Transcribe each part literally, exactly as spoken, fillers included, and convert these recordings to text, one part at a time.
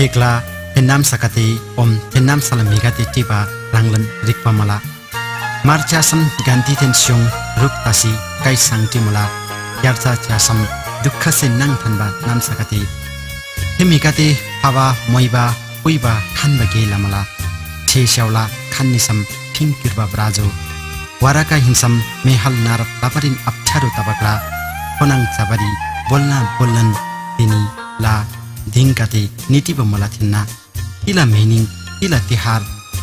Tekla penam sakati om penam salamigati tiba langlen rikpamala marchasam ganti tensiung ruktasi kaisang timula yarsa chasam dukkha se nang thanba nam sakati himikati hava moiba uiba khanba gelamala theshaula khannisam thingkirba brajo waraka hinsam mehal nar paparin aptharu tabakla ponang sabari bolna bollan tini la dingkati niti bamala thinna ila mening ila tihar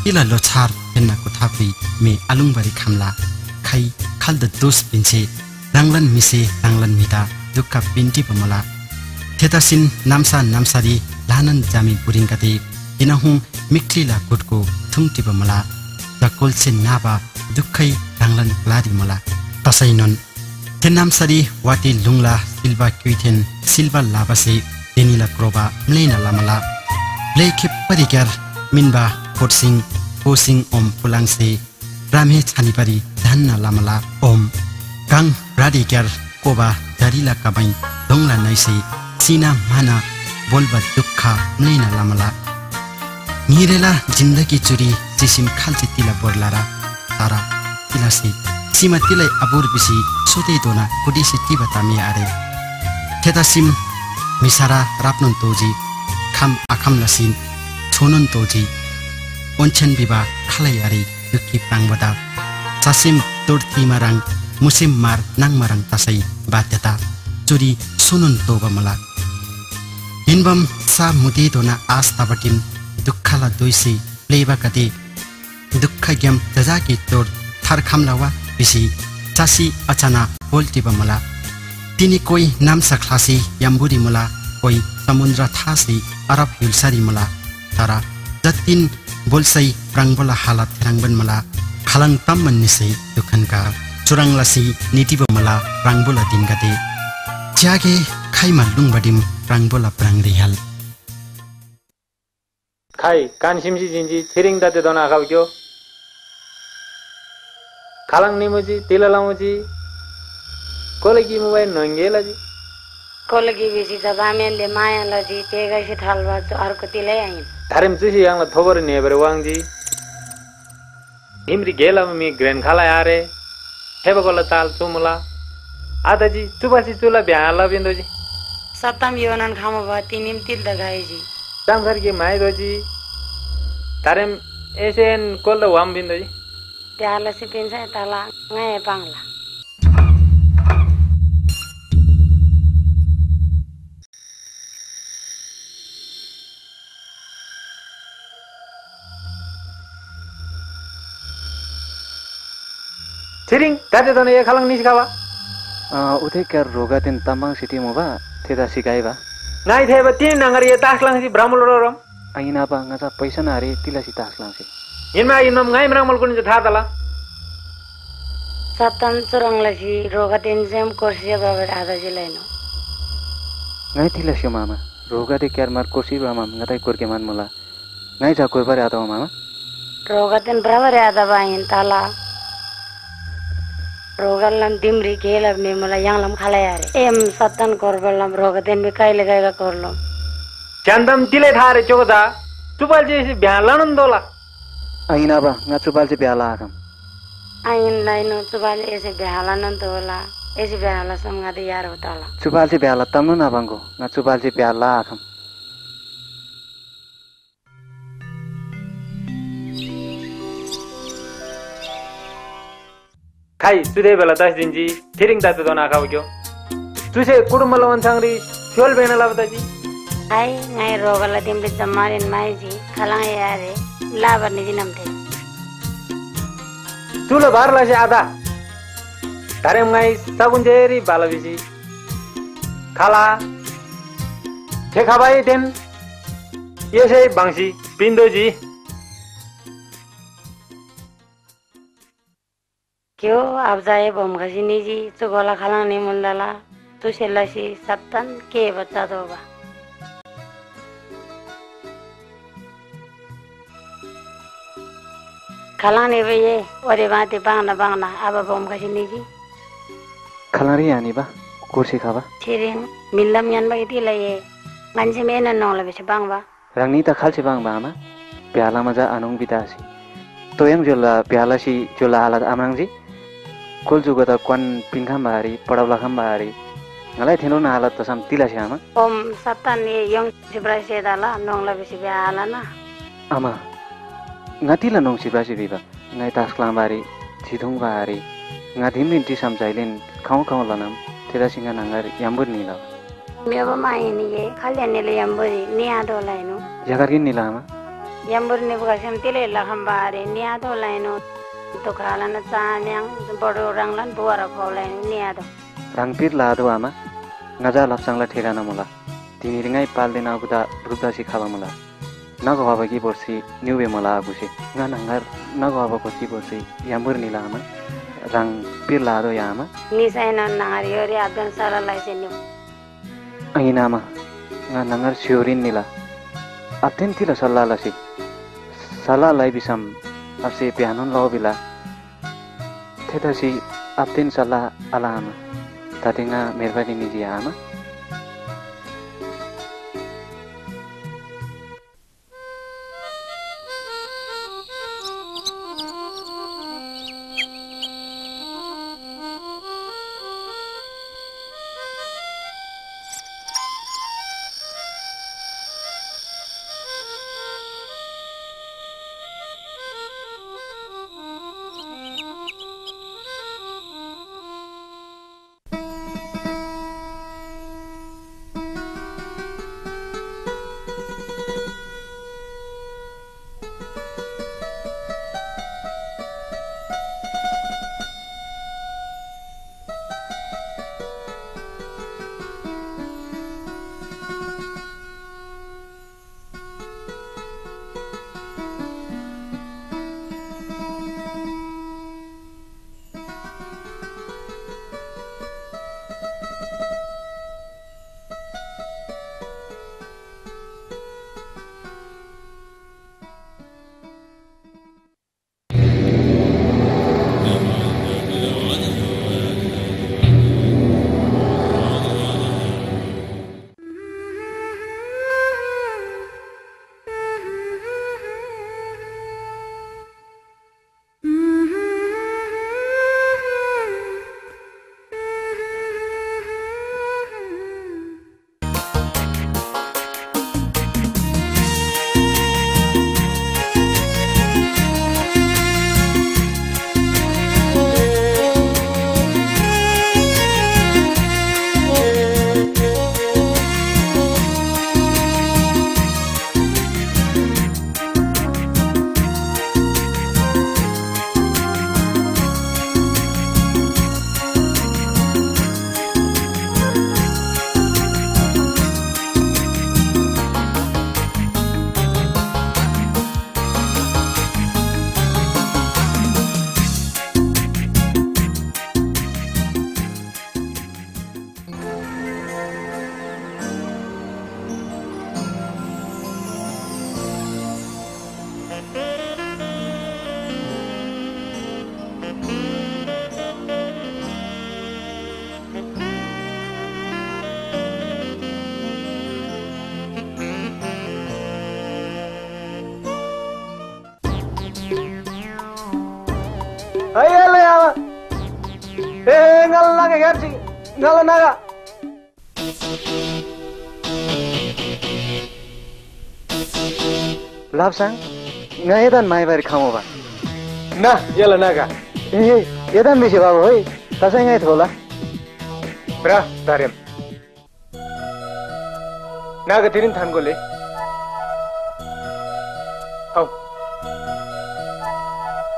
ila lochar henna kothapi me alungbari khamla khai khalda dos pinche ranglan mise ranglan mita dukka pinti bamala thetasin namsa namsari lanan jami puringkati inahung miklila kutko thungti bamala takolsen naba dukkhay ranglan ladi mala tasainon tenam sari wati lungla silva kyithen silva labase tenila kroba mlena lamala lekhe parikar minba kotsing posing om pulangse ramhe chanipari dhanna lamala om gang radikar koba darila kabai dongla naise sina mana bolba dukkha mlena lamala nirela jindagi churi sisim khalti tila borlara तारा तिलासी सीमा तिलै अबुर बिसी सोते दोना कुडी city बतामी आरे थेतासिम मिसारा रापनन Toji खम आखम लसिन छोनन तोजी ओनछन बिबा खलै आरे दुखी पांग बता सासिम तोर्ती मारंग मुसिम मार नंग मारंग तसै बाध्यता चोरी सुनन तोबमला इनबम सा मुदी दोना आस्था बटिम दुखला दोइसी प्लेबा कति दुःख गेम तजाकी तोड थार खामलावा बिसी चासी अचाना बोलती बमला तिनी कोई नाम सखलासी यम्बुरी मुला कोई समुद्र थासी अरब हिलसारी मुला तारा जतिन बोलसई प्रांगबला हालत रंगबन मला खलंग तम मन्निसई दुखनका चुरंगलासी नीति बमला प्रांगबला दिनगते जागे खाइमा लुंगबडिम प्रांगबला प्रांगरिहाल खाई कानसिमजी जिंजी थिरिंग दाते दोना खावक्यो खालंग निमुजी तिला लामुजी कोलगी मुबाई नंगेला जी कोलगी बिजी जबामेले मायाला जी तेगा से थालवा तो अर्को तिले आइन धरम जिसी यांगला थोबर नेबर वांगजी इमरी गेला ममी ग्रेन खाला यारे हेबगोला ताल सुमुला आदा जी चुबासी चुला ब्याला बिंदो जी सतम योनन खामो बाती निम तिल दगाई जी दाम घर के माय दोजी तारेम ऐसे एन कोल द वाम बिंदो जी त्याला सी पिंसा ताला नए पांगला चिरिंग ताते तो ने ये खालंग नीच खावा उधे क्या रोगा तें तमांग सिटी मुबा थे दासी गाय बा नाइ थे बतीन नंगरिया तासलांग सी ब्राह्मलोरम आइना बा ngasa पैसा नारे तिला सी तासलांग सी इनमा इनम गाय ब्राह्मल कुन था तला सतम सुरंगला सी रोगा तेन सेम कोर्सिया बाबा आदा जी लाइनो नाइ तिला सी मामा रोगा दे क्यार मार कोर्सी बा मामा ngata कोर के मान मला नाइ जा कोर बारे आदा मामा रोगा तेन बराबर आदा बाइन ताला रोगलम दिमरी केलब ने मला यांगलम खाला यारे एम सतन करबलम रोगदेन बे काय लगायगा करलम चंदम तिले थारे चोगदा चुपाल जी से ब्यालन दोला आइना बा ना चुपाल जी ब्याला आगम आइन लाइनो चुपाल ऐसे ब्यालन दोला ऐसे ब्याला समगा दे यार बताला चुपाल जी ब्याला तमनु ना बंगो ना चुपाल जी ब्याला आगम खाई सुधे बेला दस दिन जी थिरिंग दाते दोना खाओ क्यों तुझे कुड़मलवन सांगरी चोल बेना लावता जी आई नहीं रोगला दिन बिच जमारे माय जी खलांग यारे लावर निजी नम्ते चूलो बाहर लाशे आधा तारे मंगाई सागुन जेरी बालवी जी खाला ठेकाबाई दिन ये से बांसी पिंडो जी क्यों आप जाए बमघसी नहीं जी तो गोला खाला नहीं मुंडाला तो शेलासी सत्तन के बच्चा दोगा खाला नहीं भैये और ये बातें बांगना बांगना अब बमघसी नहीं जी खाला रही आनी बा कुर्सी खावा ठीक है मिल्लम यान बाकी थी लाये मंचे में ना नॉलेज बांग बा Rangnita khalsi bang bama, piala maza anung bitasi. Toyang jola piala si jola alat amangzi, kul juga ta kwan pingham bahari, padawlaham bahari. Ngalai teno na alat tosam tila si ama. Om satan ni yang si brasi dala nong labi si piala na. Ama, ngatila nong si brasi biba, ngai tas klang bahari, sidung bahari, ngadim binti samjailin, kau kau lanam, tidak singa nangar yambur nila. मेरा माय नहीं है खाली निले यंबरी नियादो लाइनो याकर किन निला हमा यंबर ने बुका समतीले लखम बारे नियादो लाइनो तो खाला न चान्यांग बड़ो रंगलन बुआरा खोलाइन नियादो रंगपीर लादो आमा नजा लफसंगला ठेगाना मुला तीनी रिंगाई पाल देना गुदा रुपदा सिखावा मुला नगो हवा की बोर्सी न्यूवे मुला आगुसे गानंगर नगो हवा कोची बोर्सी यंबर निला हमा रंगपीर लादो यामा निसाइन नारी और आदन सारा लाइसे न्यू Ainama, nga nangar siurin nila. Atin tila salala si, salalai bisam, apsi pianon lao bila. Teta si atin salah alama, tadi nga merpati nijiya ama. Nggak naga. Lapsang, nggak itu mai bari kamu ba. Nah, ya naga. Ini, itu bisa bawa hoi. Tasnya nggak itu lah. Bra, tarim. Naga tirin than gole. Hau.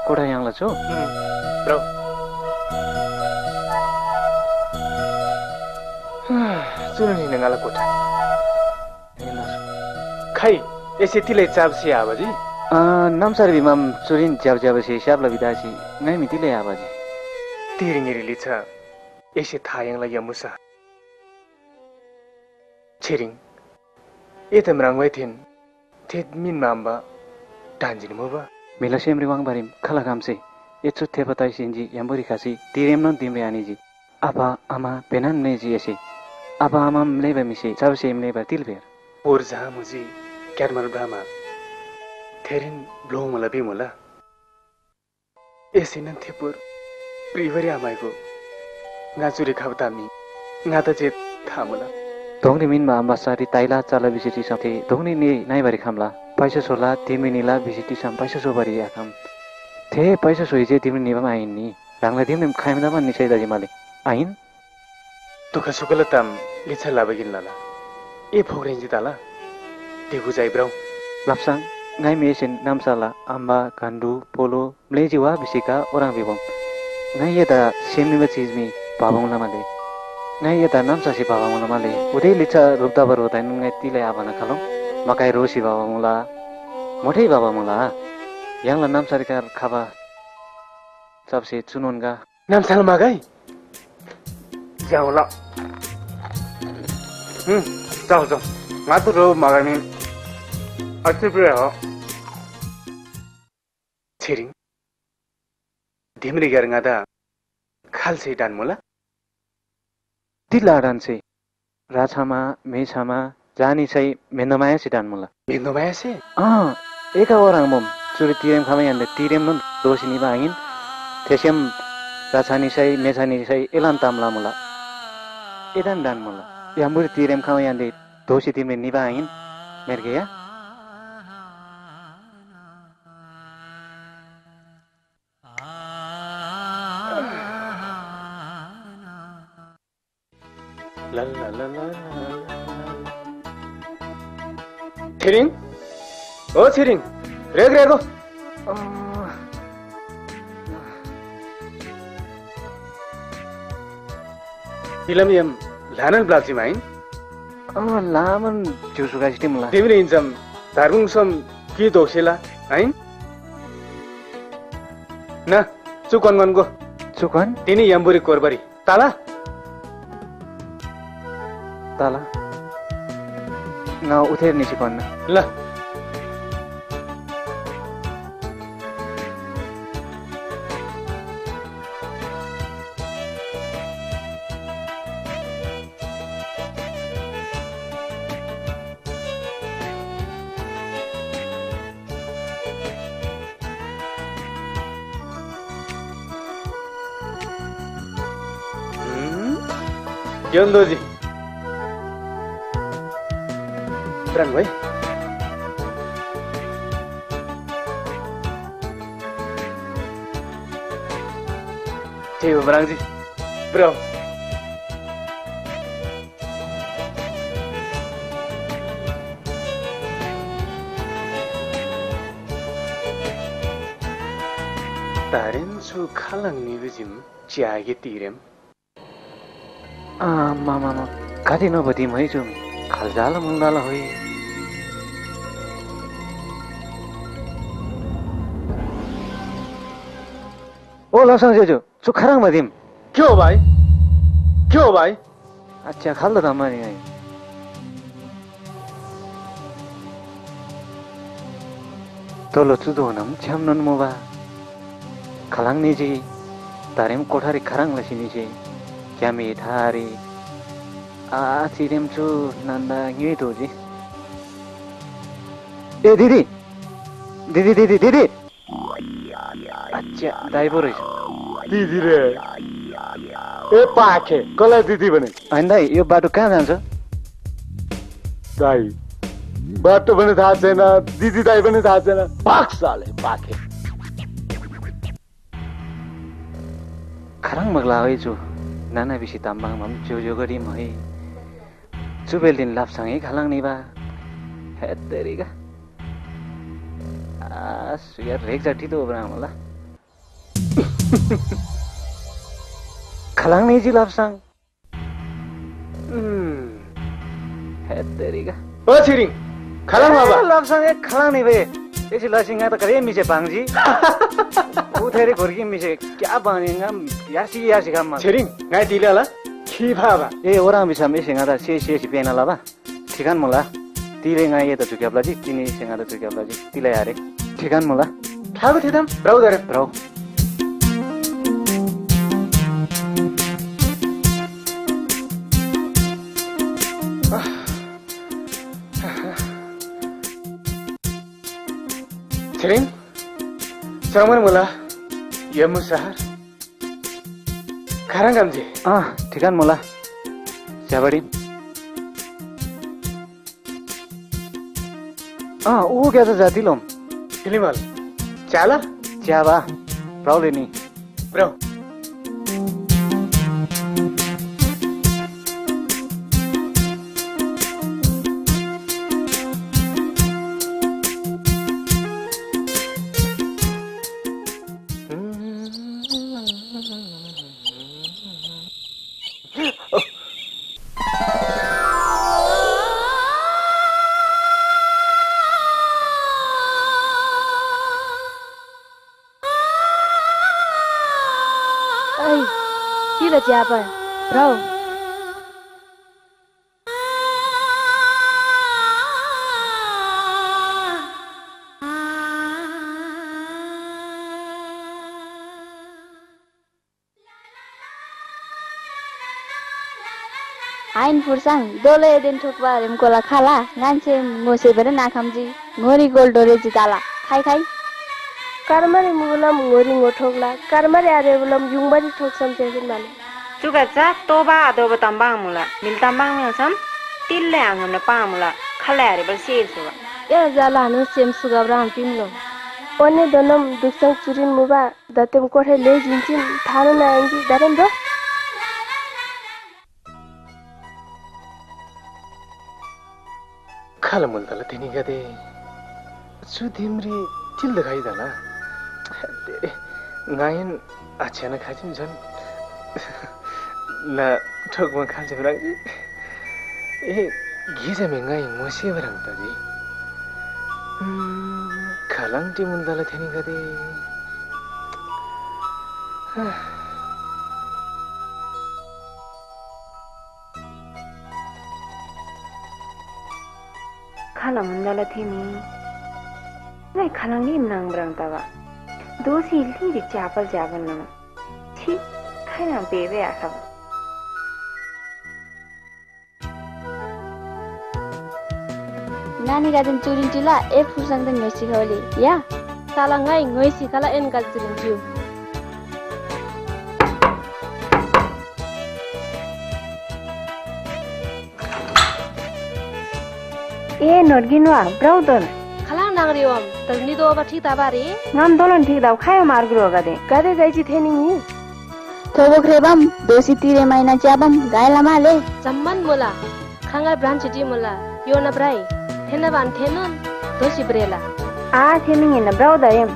Kuda yang lacu. Bro. सुनने नगाला कोठा खाई ऐसे तिले चाब से आवाजी नम sir विमम Surin चाब चाब से शाब लविदासी नहीं मितिले आवाजी तीरिंगेरी लिचा ऐसे थायंगला यमुसा छेरिंग ये तमरंगवाई थिन थे मिन मांबा डांजिन मोबा मिला सेम रिवांग बारिम खला काम से ये चुत्थे बताई सिंजी यंबोरी खासी तीरेम नॉन तीमरे आनी जी आपा आमा पेनान नहीं जी ऐसे अब हम हम ले बे मिसे सब सेम ले बे तिल बेर और जहाँ मुझे Kaya malu drama. Terin belum malah bi mula. Esinan tipur priveri amai ko. Ngajuri khabatami ngata cet thamula. Dongni min ma ambasari taila chala visiti samte. Dongni ni nai bari khamla. Paisa sola timi nila visiti sam paisa sobari akam. Teh paisa soije timi niwa main ni. Langla timi nem khaim dama nisai daji male. Ain? Tukar sukala tam licha labagin lala. E phogrenji tala. Deku jai brau. Lapsang ngai mesin nam sala amba gandu polo mlejiwa bisika orang bibom. Ngai yada semni ma cheez mi babam lamale. Ngai yada nam sasi babam lamale. Udai licha rupta bar hotain ngai tilai abana khalom. Makai rosi babam la. Mothei babam la. Yang la nam sarikar khaba. सबसे चुनोंगा नाम साल मागाई जाओ ला हम्म जाओ जाओ मातू रो मागानी अच्छी प्रिय हो चेरिंग धीमरी करना था खाल से डान मोला दिलारान से राजहामा मेषामा जानी सही मेंदमाया से डान मोला मेंदमाया से हाँ एक और अंगम चुरी तीरम खावे याने तीरम नों दोषी निभाएंगे Tesiam rasani saya, mesani saya, elan tamla mula, edan dan mula. Yang muri tirem kau yang di dosi timen nibain, mereka ya. Lalalala. Siring, oh siring, reg rego. Film yang lahan belakang main, ah laman justru kasih tim lah. Tim ini insam, tarung sam kiri dosila, main. Nah, cukuan mango. Cukuan? Ini yang beri korbari. Tala? Tala? Nah, uther nih cukuan. Lah. Yondo ji, terang boy. Cepat berang ji, bro. Tarin su kalang ni bujim, ciagi tirem. Ah, mama, mama, kati no badi mai jom, khalzala mungala hoy. Oh, lapsang jojo, tu karang badim. Kyo bhai? Kyo bhai? Acha khalda ramani hai. Tolo chudo nam chamnon moba. Khalang niji, tarim kothari karang lasi niji. Kami thari, ah siram tu nanda gini tu je. Eh, didi, didi, didi, didi. Acha, dai boris. Didi re. Eh, pakai, kalau didi bane. Anda, yo batu kan ansa? Dai, batu bane dah cina, didi dai bane dah cina. Pak saleh, pakai. Karang maglawai tu. Nana bisi tambang mam jojo gadi mahi. Subel din lap sangi kalang ni ba. Head teriga. As ya reg jati tu berang mula. Kalang ni ji lap sang. Hmm. Head teriga. Oh siring. Kalang apa? Lap sang ek kalang ni be. Ek si lasinga tak kerja misi bangji. तेरे घर की मिसे क्या बनेगा यासी यासी काम मार Charing नहीं दिला ला की भावा ये औरा मिसा मिसे गाता सी सी सी पीना लावा ठिकान मुला तीले गाय ये तो चुकिया ब्लाजी किनी सिंगा तो चुकिया ब्लाजी तीले यारे ठिकान मुला क्या कुछ थम ब्राउ दरे ब्राउ Serim, samar mula, ya musahar. Karang kamji. Ah, tikan mula. Jabarim. Ah, u kaya jati lom. Kilimal. Chala? Java. Probably ni. Bro. Siapa? Bro. Ain fursang dole den thukwa rem kola khala nganche ngose bere nakamji ngori gol dore jitala khai khai karmare mulam ngori ngothokla karmare are mulam jungbari thok samchekin mane Juga toba adoba tambang mula, mil tambang masam, tille angam na pang mula, khalaya rebel sel suga. Ya jala anu sem suga bram pimlo. One donam duksang curin muba, datem kore le jinjin, thana na angi daram bro. Khala mundala tini gade, sudhimri til dagai dana. Ngayen achana khajim jan. ना ठोक में खाली बना जी ये घी से महंगा ही मोशी बरंगता जी खालंटी मुंडाला थे नहीं कभी खाला मुंडाला थे नहीं नहीं खालंटी मनांग बरंगता वा दोषी ली रिचापल जावन ना ठीक है ना बेबे आखा Nani gadin curin cila, eh pusang dan ngisi kali, ya? Salah ngai ngisi kalau en kat curin ciu. Eh norginwa, brother. Kalau nagriwam, terni doa berti tabari. Ngam dolan ti dau kaya margro gade. Gade gaji teningi. Coba krebam, dosi tiri maina cabam, gaya lama le. Zaman mula, kangai branch di mula, yona brai. Hena ban tenon dosi brela a theming na brother em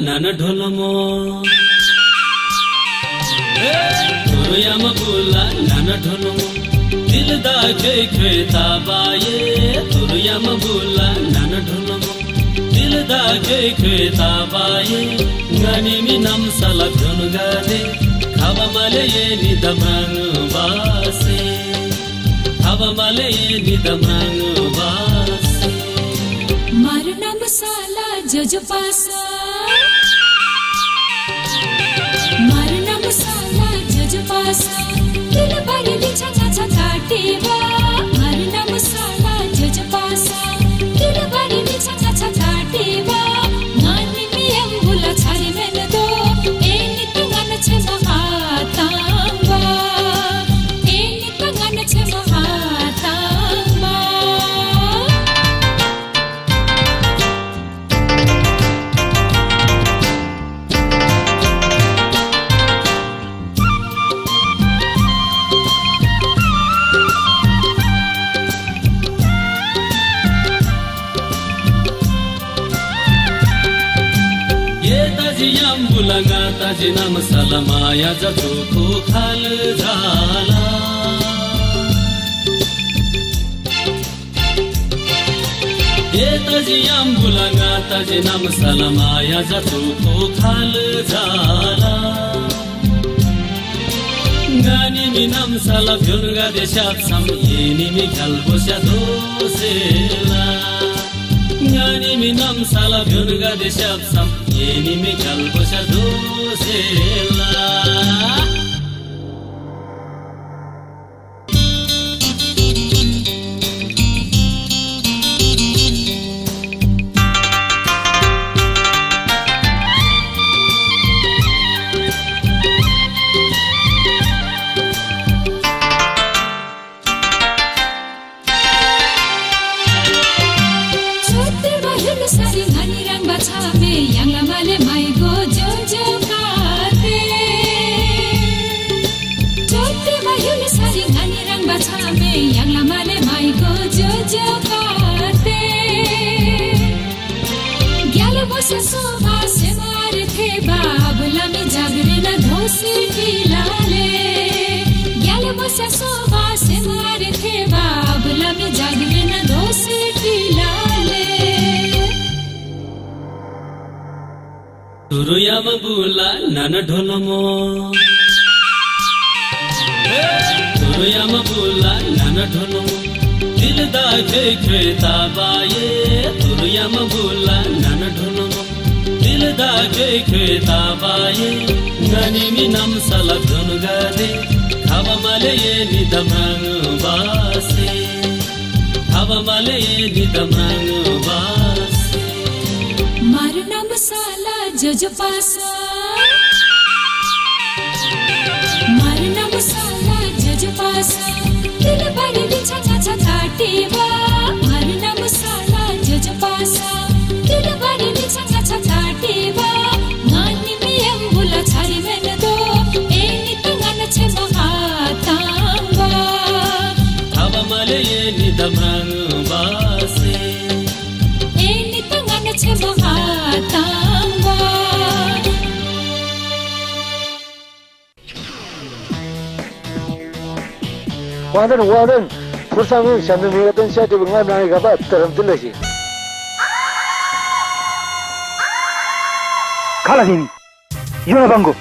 Nana dholmo, Guruya mabula nana dholmo, dil da jay kreta baaye. Guruya mabula nana dholmo, dil da jay kreta baaye. Gani mi nam salak dhongade, khaba male ye ni damang baase, khaba male ye ni damang baase. Mar nam sala jojo pasa. दिल भरि दिन्छ छ काटेवा मर्न मसाला जज पासा दिल भरि दिन्छ छ काटेवा मानि मियम भुला छरे मेन दो ए नित गन छ महातावा ए नित गन छ महातावा ताजी नाम सलमाया जतो को खाल जाला ये ताजी आंबुलांगा ताजे नाम सलामाया जातो तो खाल झाला गाणी मी नाम साला भ्युनगा देशात समयेनी मी घालबोशा दोसेला गाणी मी नाम साला भ्युनगा देशात समयेनी मी घालबोशा दोसेला तुरुया बबूला नान ढोलमो तुरुया बबूला नान ढोलमो दिल दाजे खेता बाये तुरुया बबूला नान ढोलमो दिल दाजे खेता बाये गानी मी नाम साला धुन गादे हवा माले ये निदमंग वासे हवा माले ये निदमंग वासे मारू नाम साला जो जो पासा मारू नाम साला जो जो पासा दिल बड़ी दिच्छा चाचा थाटी वा मारू नाम साला जो जो पासा दिल बड़ी दिच्छा चाचा थाटी वा गानी मी अंबुला छारी में न दो ए नितंगन छे महातांबा हवा माले ये निदमंग वासे ए नितंगन छे महातांबा Wadan wadan, bersama sambil mengatakan saya dibangun naik apa terhentilah sih. Kalah sini, Yuna bangku,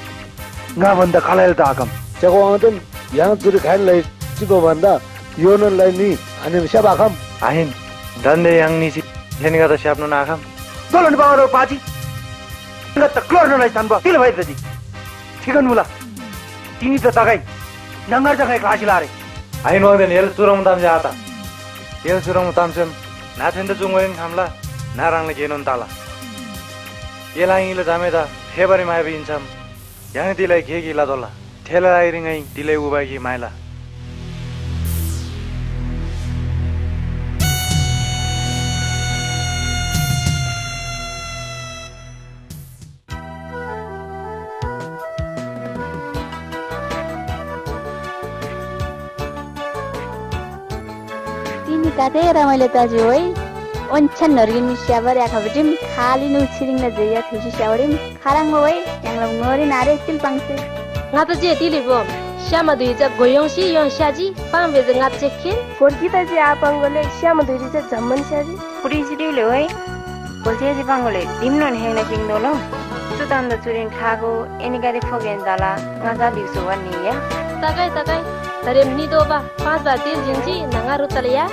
nggak benda kalah itu agam. Jago angin, yang turut kain lain, si benda Yuna lain ni, ane bisa agam. Ahin, dande yang ni si, ni kata siapa nuna agam? Dolan bawa orang pasi, nggak terkeluar nuna istanbul, tidak baik lagi. Sikan mula, ini tetakai, nanggar jagai kasih lari. Ain waktu ni el surang mutam jahata, el surang mutam sem, na cinta junggoing hamla, na rangle jenon tala. El aing ila jameda, hebari mai bi insam, yang tilai kegi ila dolla, thela airing aing tilai ubai ki mai la. तेरा माले ताज़ी होए, उन्चन नर्गिन मिश्यावर या खबरजम खाली नूचिरिंग न जया थोड़ी showering Kharang होए, यंगलम Norrie नारे तिल पंक्ति। घातो जी तिली बो, श्याम दुई जब गोयोंशी योंशाजी पांव वेज घात चेकिन। कोर्की ताज़ी आप अंगले श्याम दुई जब जम्मन शाजी। पुरी जिले ले होए, कोर्की जी पंगले दिमनों हैं न किंगनोलों, सुदान दुचुरिंग खागो, एनिकारी फोगें दाला, गाजा बिसुवन निया। तगाई तगाई, तरे मनी दोबा, पांच बार तेल जिंजी नंगारु तलिया।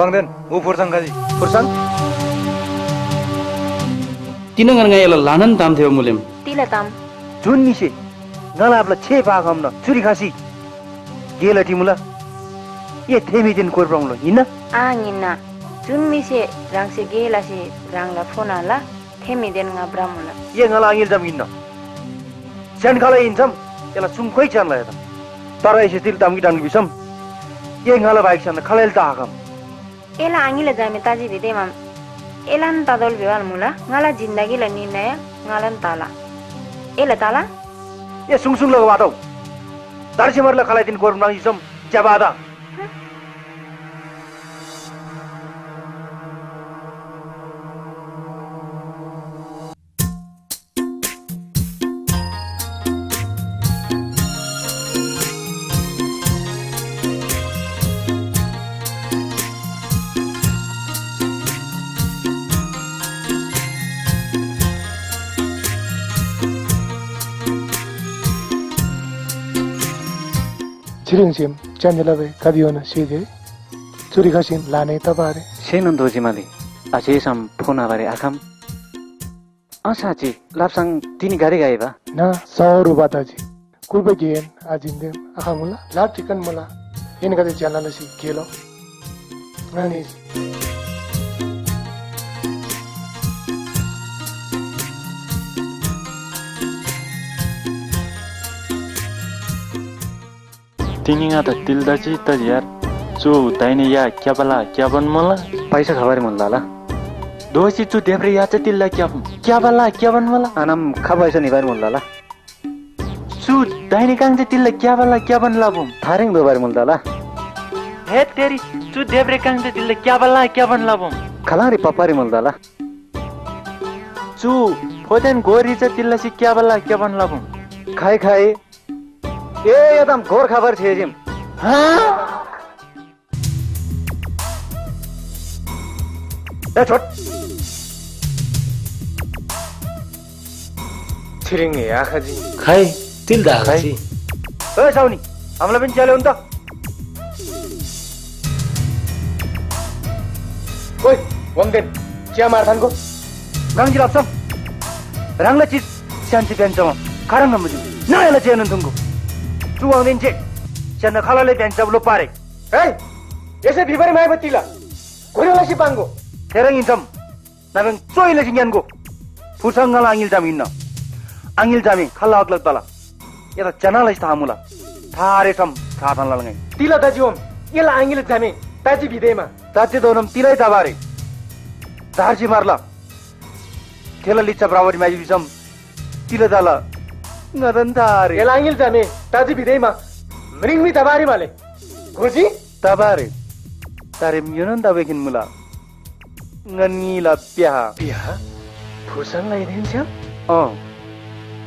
Wangden, u Forsang kaji. Forsang? Tiga orang yang elok lanan tam theo mulim. Tiga tam. Jun ni sih. Nala abla ceh bahagam na. Curi kasi. Gela ti mula. Ye themi tin kor prang lo. Ina? Ah, ina. Jun ni sih. Rang sih gela sih. Rang la phone ala. Themi tin ngabra mula. Ye nala angil tam ina. Sen kala insam. Elok sungkoi chan la ya. Tarai sih til tam gitan bisam. Ye nala baik chan kala el ta agam. Ela angila jami taji dide mam. Elan tadol biwal mula ngala jindagi la ninaya ngalan tala. Ela tala? Ya sungsung lagu batau. Darjemar la kalaidin korban isam jabada. 지릉심 잠일라베 가디오나 시제 주리가신 라네 따바레 세는 도지마디 아제삼 포나바레 아캄 아사지 랍상 디니 가리가이바 나 사오르바다지 꿀베기엔 아진데 아캄울라 랍티칸 몰라 이니가데 잘라나시 게로 나니 तीनिंगा तो तिलदाची तज यार चू ताईने या क्या बला क्या बन मला पैसा खबर मन लाला दोषी चू देवरे याचे तिलदा क्या क्या बला क्या बन मला अनम खबर से निवार मन लाला चू ताईने कांजे तिलदा क्या बला क्या बन लाबू थारिंग दोबार मन लाला है तेरी चू देवरे कांजे तिलदा क्या बला क्या बन लाबू खलारी पापारी मन लाला चू फोदेन गोरी से तिलदा सी क्या बला क्या बन लाबू खाए खाए ए एकदम घोर खबर छे जिम हां ए छोट छिरिंगे आखाजी खाई तिल दा खाई ए सावनी हमला बिन चले उन तो ओए वंगदेन क्या मारथन को रंग जिला सब रंगला चीज शांति पेंचो कारण न मुझे ना याला चेन तुमको चुवांग देंचे चंदा खालाले देंचा बुलो पारे ऐ ऐसे भीबरे माय बतीला कोरेला सी पांगो तेरंग इंतम नारंग चोइले जिंगनगो फुसंगला आंगिल जामिन ना आंगिल जामिन खाला अगलत बाला ये तो चनाला इस्ता हमला थारे सम थाथन लंगे तिला दाजिओम येला आंगिल जामिन ताजी बिदेमा ताजी दोनम तिलाई दाबारे तारजी मारला खेला लिचा ब्रावरी माय बिसम तिला दाला नरंदारे ये लांगिल जाने ताजी भी दे माँ मरिंग भी तबारी माले घोजी तबारे तारे म्यूनन दबेकिन मुला गनीला प्याहा प्याहा फुसन लाये दिन चम ओ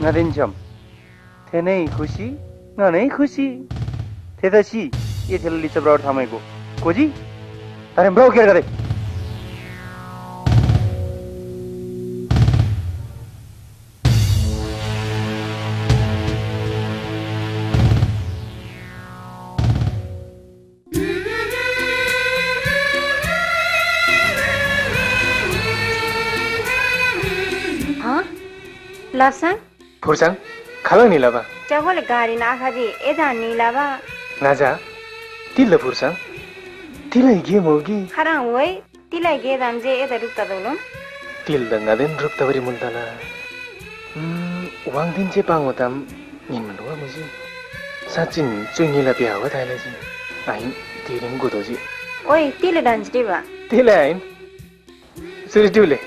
ना दिन चम थे नहीं खुशी ना नहीं खुशी थे तो सी ये थे लिस्ट ब्राउड थामे को घोजी तारे ब्राउड क्या करे लासन फुरसन खालो नीलाबा चहोल गारी ना खाजी एदा नीलाबा ना जा तिल फुरसन तिलै गे मोगी खरा होय तिलै गे दामजे एदा रुक्ता दोलम तिल दंगा दिन रुक्ता वरी मुंदाला वांग दिन जे पांग होतम निन मनवा मुजी साचिन चुंगीला पिया हो थाले जी आइन तिरिंग गोदोजी ओय तिल डांस दिवा तिलै आइन सुरि दुले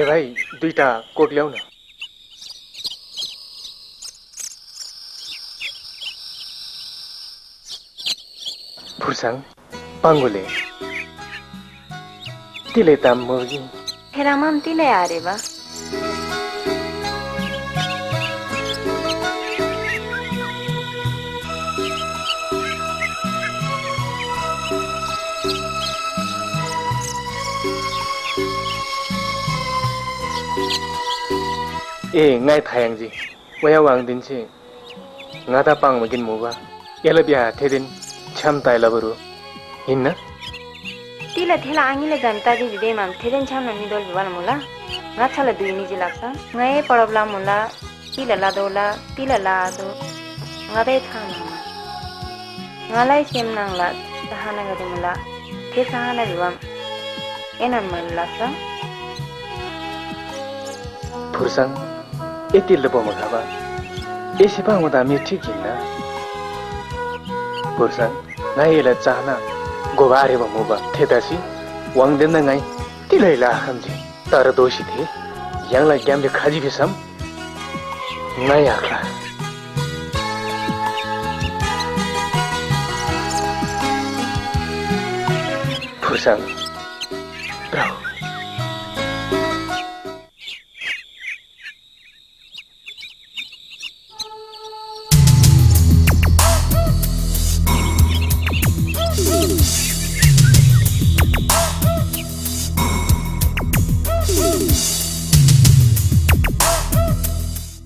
ए भाई दुईटा कोट ल्याउन फुरसाङ पांगुले तिले ताम मोगी हेरा माम तिले आरे बा ए ngai thayang ji waya wang din chi ngata pang magin muba yela bya thedin cham tai laburu hinna tila thela angile janta ji de mam thedin cham ni dol biwan mula ngachala dui ni ji laksa ngai parabla mula tila la dola tila la do ngade tham ngalai sem nang la tahana gade mula the sahana biwam enan man laksa फुरसाङ ए तिल बम खाबा ए सिपा हुँदा मिठी किन फुरसाङ Naila चाहना गोबारे बमुबा थेतासी वाङदेन नगाई तिलैला खमजे तर दोषी थे यांगला ग्यामले खाजी बिसम नाइ आखला फुरसाङ ब्राउ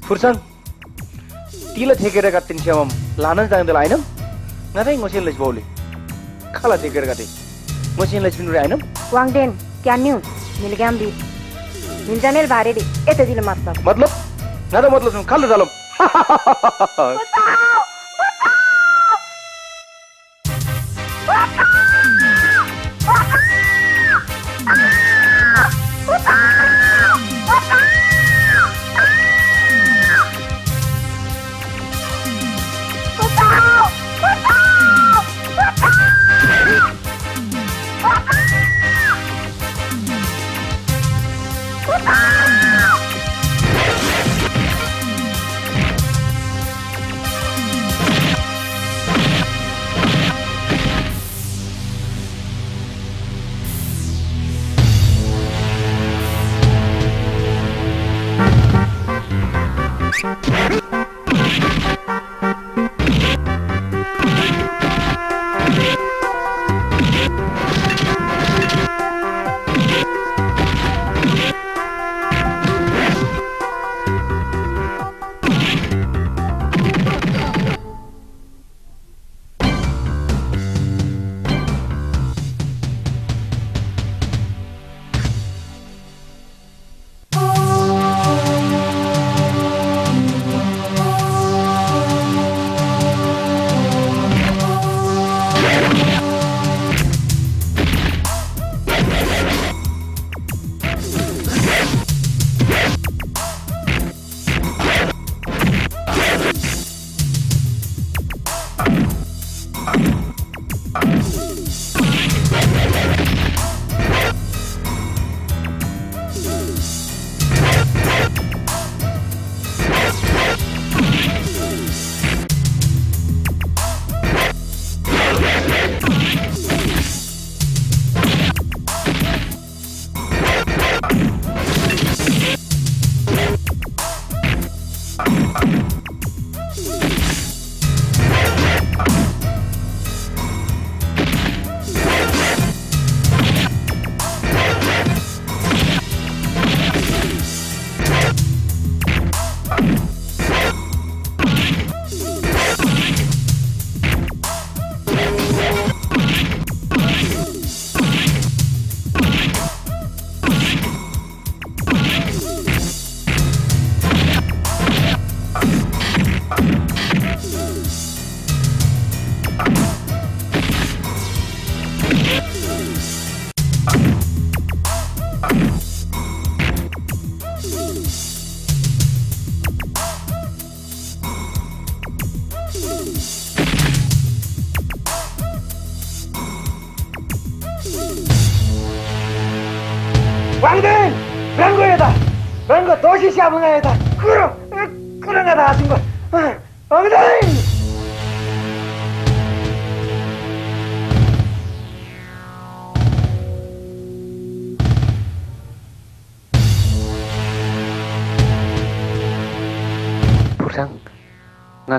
फुरसंग तिला ठेकेर का तीन श्याम लानच दांगदला आयनम नाथाय मशीन लज बावली खाला ठेकेर का ते मशीन लज पिनुरे आयनम वांग देन क्या न्यू मिलगाम दी मिलजानेल बारे दी एते दिल मास्ता मतलब नादा मतलब तुम खाल जालम बताओ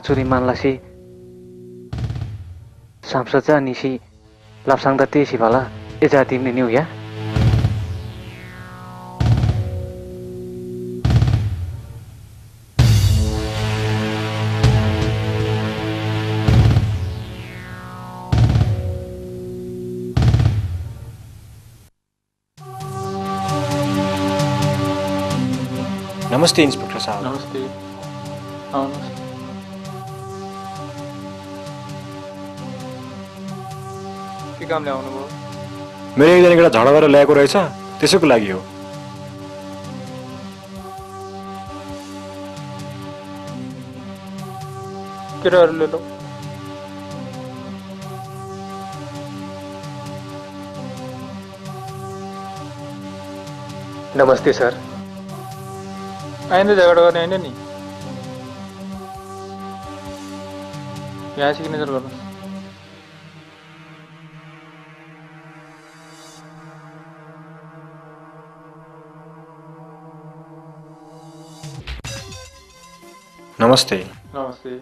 Curi manlah si samsaja ni si lapsang tadi si bala eja tim ini ya. Namaste Inspektor Sahab. Namaste. Namaste. काम ल्याउनु भो मेरो एकजनाबाट झडा भएर ल्याएको रहेछ त्यसैको लागि हो किराहरू ले लो नमस्ते सर आइन्दा झगडा गर्ने हैन नि यहाँ सिग्नेचर गर्नु नमस्ते नमस्ते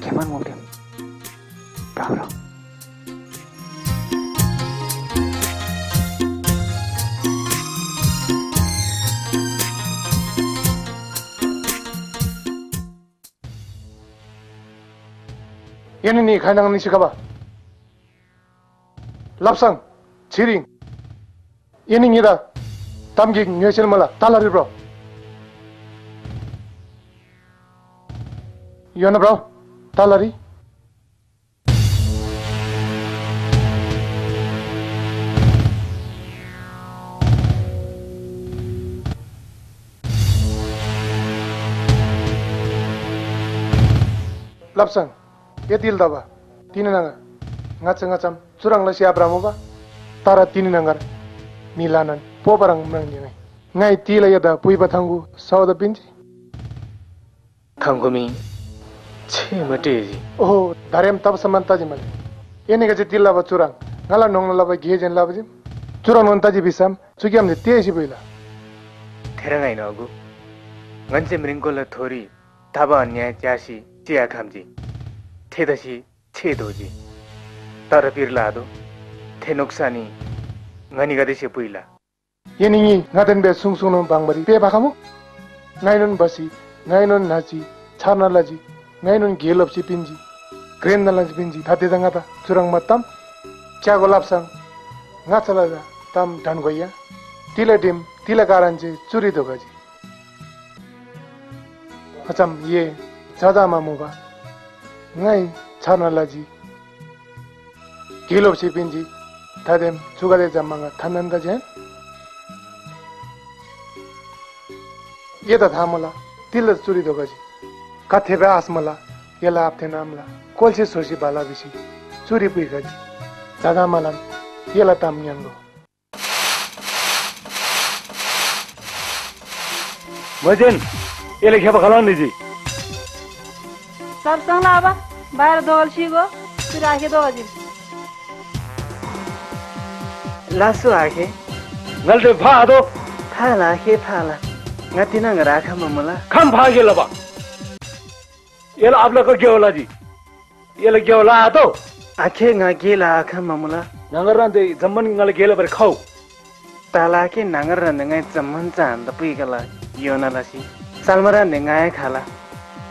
Cuman mungkin Bro Yan ini kandang ni siapa? Lapsang, ciring. Yan ini dah, tamgi nyesel malah talari bro. Yana bro, talari. Lapsang. Ya deal daba, tini nangar, ngacang-ngacam, curanglah si Abraham ba, tara tini nangar, milanan, po barang menang nyengai, ngai tila yada pui batanggu, sauda pinci, kanggumi, cie mati, oh, darem tab samanta jimal, ini gaji deal daba curang, ngalah nong laba giejen laba jim, curang nonta jibisam, cugiam di tia si bila, terangai nagu, ngance meringkola thori, taba nyai jasi, cia kamji. Tedashi, tedoji, tarapir lado, tenoksani, ngani gadeshe puila. Yeningi ngaten be sungsungon bangbari, pe bakamu, ngainon basi, ngainon naci, chana laji, ngainon gelopsi pinji, grenda laji pinji, hati tangata, curang matam, cago lapsang, ngacalaga, tam dangoya, tila dim, tila karanje, curi dogaji. Macam ye, jada mamuba. Ngai chanalaji gilop sipinji tadem chugade jamanga thananda je yeda thamala tilas churi dogaji kathebe asmala yela apte namla kolse soshi bala bisi churi pui gaji dada malan yela tamnyango majen yela khaba khalan ji सब संग लावा बाहर दोगलशी को फिर आके दोगजी लासु आके गलते भादो थाला के थाला गतिना राखा ममला खम भागे लबा ये आप लोग को गेवला जी ये लोग गेवला तो आखे ना गेला आखा ममला नंगरन दे जम्मन गल गेला पर खाओ ताला के नंगरन ने जम्मन चांद पुईगला योना लासी सालमरा ने गाय खाला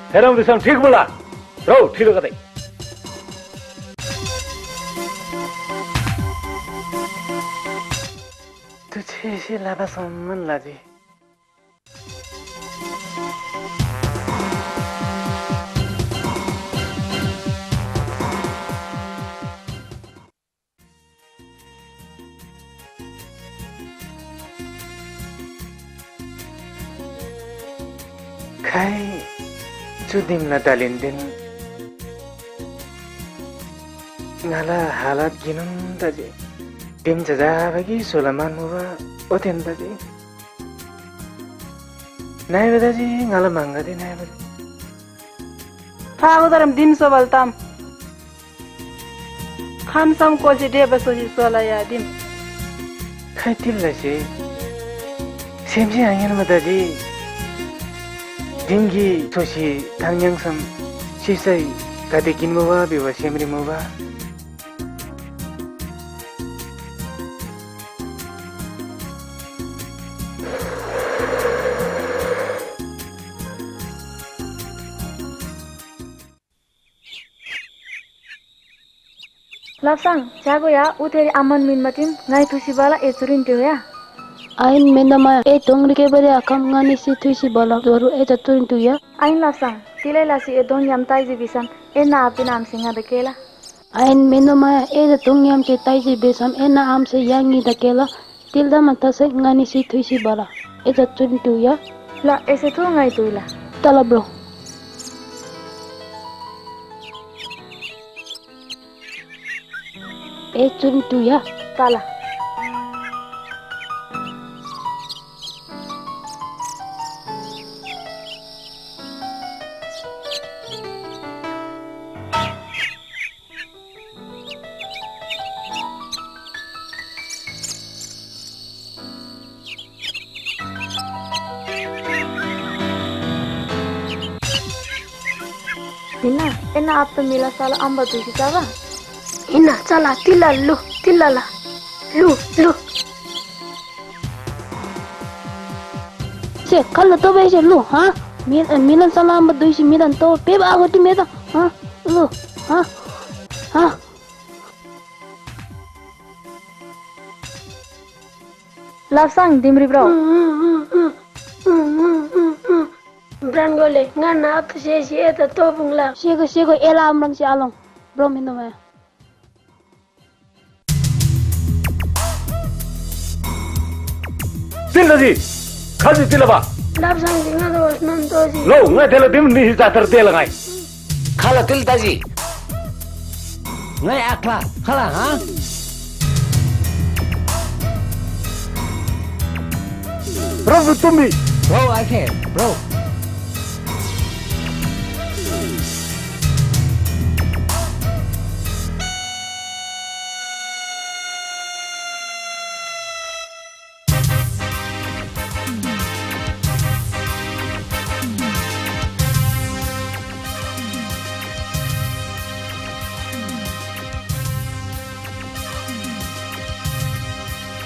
हेरम दिसम ठीक बोला रो ठीक कतै तु छेसी लाबा सम्मन लाजी खाई Cudim nada lindin, nala halat ginum tadi, tim jaga bagi Sulaiman muba, oten tadi, naik tadi nala mangga di naik tadi. Tahu dalam dim soal tam, kham sam kau jadi bersujud soalaya dim. Kaitil lah sih, semsi angin matadi. Dinggi sosi tangyangsan sisai katekin moba bewa semri moba Lapsang jago ya uteri aman min matim ngai tusi bala esurin teu ya Ain mendamaya, eh dongri keberi akam ngani si tu si balak doru eh jatuhin tu ya. Ain lapsang, sila lasi eh dong yam tai si bisam, eh na api nam singa dekela. Ain mendamaya, eh dong yam si tai si bisam, eh na am si yangi dekela. Tilda matase ngani si tu si balak, eh jatuhin tu ya. La, eh setu ngai tu lah. Tala bro. Eh jatuhin tu ya. Tala. ना आप तो मिला साला आंबा तुझी जावा इना चला तिला लू तिला ला लू लू चे कल तो बेचे लू हाँ मिल मिलन साला आंबा तुझी मिलन तो पेब आगोटी मेरा हाँ लू हाँ हाँ लाभ सांग दिमरी ब्रो Brangole, ngana apa sih sih itu topung lah. Siapa siapa elam orang si along, belum minum ya. Tila sih, kasih tila ba. Lapsang sih ngada bos nanto sih. Lo nggak tila tim nih kita tertila ngai. Kala tila sih, ngai akla, kala ha? Bro tumi, bro akhir, bro.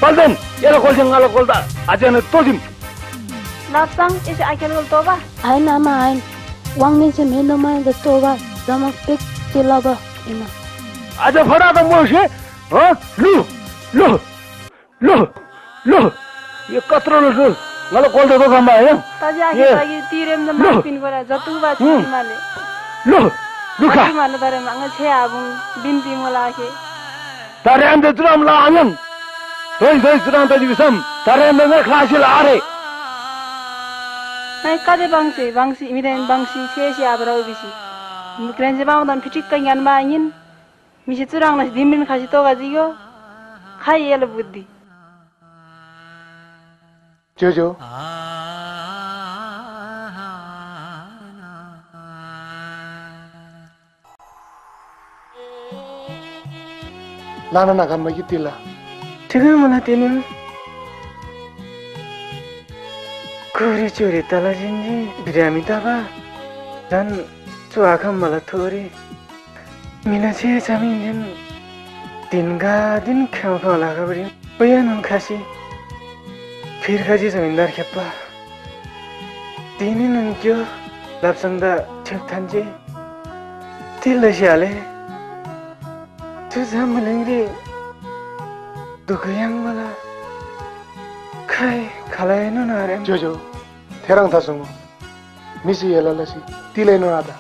Baldem, ya lo kolding ngalok kolda, aja netodim. Lapsang, isi akhir kol toba. Ain ama ain, uang minjem minum ain detoba, zaman pik tilaba ina. Aja fana tamu sih, ha? Lu, lu, lu, lu, ya katro lu, ngalok kolda tu sama ya. Tadi akhir lagi tirem zaman pin kola, jatuh baca male. Lu, lu kah? Male barang angan saya abang binti mulake. Tarian detoram la angan. Hei, hei, jangan tadi bisam. Tarian dengan klasik lari. Nai kade bangsi, bangsi, miden bangsi, sesi abrau bisi. Mungkin sebab dan kecik kanyan mainin. Misi curang nasi dimin kasih tau kajiyo. Kaya lebudi. Jojo. Lana nak kami gitulah. Jangan malah tenen, kuri curi talas ini berani tawa dan cuaca malah thori. Mina sih kami ini tinggal din kau kau laga beri, bayar nungkasi, fir kaji semindar keppa. Tini nungkyo lapsangda ciptanji, tilas yale, tu zaman lengri. दुखियांग वाला खाए खालाए no ना रे जो जो थेरंग था Sumo मिसी ये लाला सी तीले नो आधा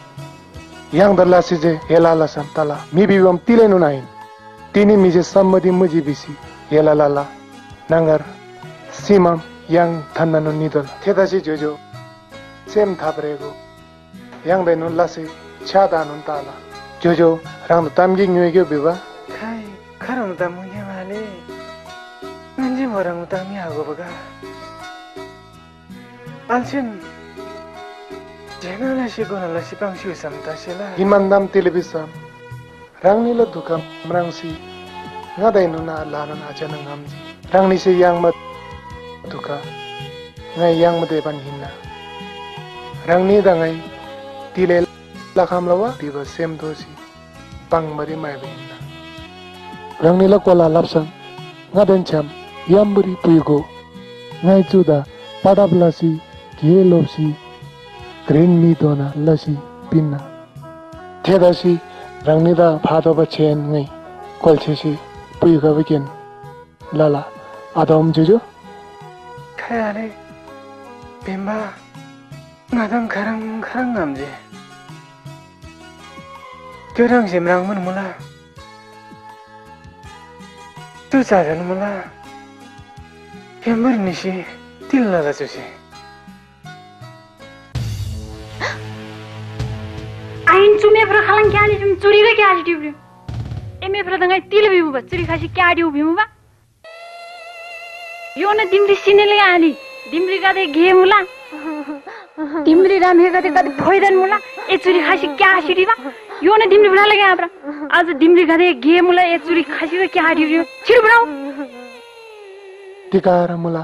यांग दरला सी जे ये लाला संताला मी भी वम तीले नो नाइन तीनी मिजे सम्मति मुझे बिसी ये लाला ला नंगर सीमा यांग धन्ना नो नीदल थे था सी जो जो सेम था परेगो यांग बे नो लासी छाता नो ताला जो जो रंग तम्बी न्यूएगो बिवा खाए खरंग तम्बी वाले Nanti orang utami aku baga. Alsin, janganlah si guna lah si pangsiu samta sila. Imandam telebisam, rangni la duka merangsi, ngadai nuna laran aja nangamji. Rangni si yang mat duka, ngai yang matepan hina. Rangni dangai tile lakam lawa tiba sem dosi, pang mari mai benda. Rangni la kuala lapsan, ngaden cam. Yang beri puigo, ngai cuda, pada belasi, kie lopsi, green mi dona, lasi, pinna. Tiada si, rangnida pada bacaan ngai, kolce si, puiga bikin, lala, ada om jojo? Kaya le, bimba, ngadang karang karang ngamje. Jorang si merang men mula, tu saja mula. Yang bernisih tidak ada susi. Ain cuma berhalang kian itu curi ke kian itu belum. Emi berdangai tidak bimu bah curi kasih kian itu bimu bah. Yona dimri sini lagi ani dimri kade game mula dimri ramhe kade kade boydan mula eh curi kasih kian itu bah. Yona dimri berhalang abra. Aja dimri kade game mula eh curi kasih kian itu belum. Ciri berau. Tikara mula,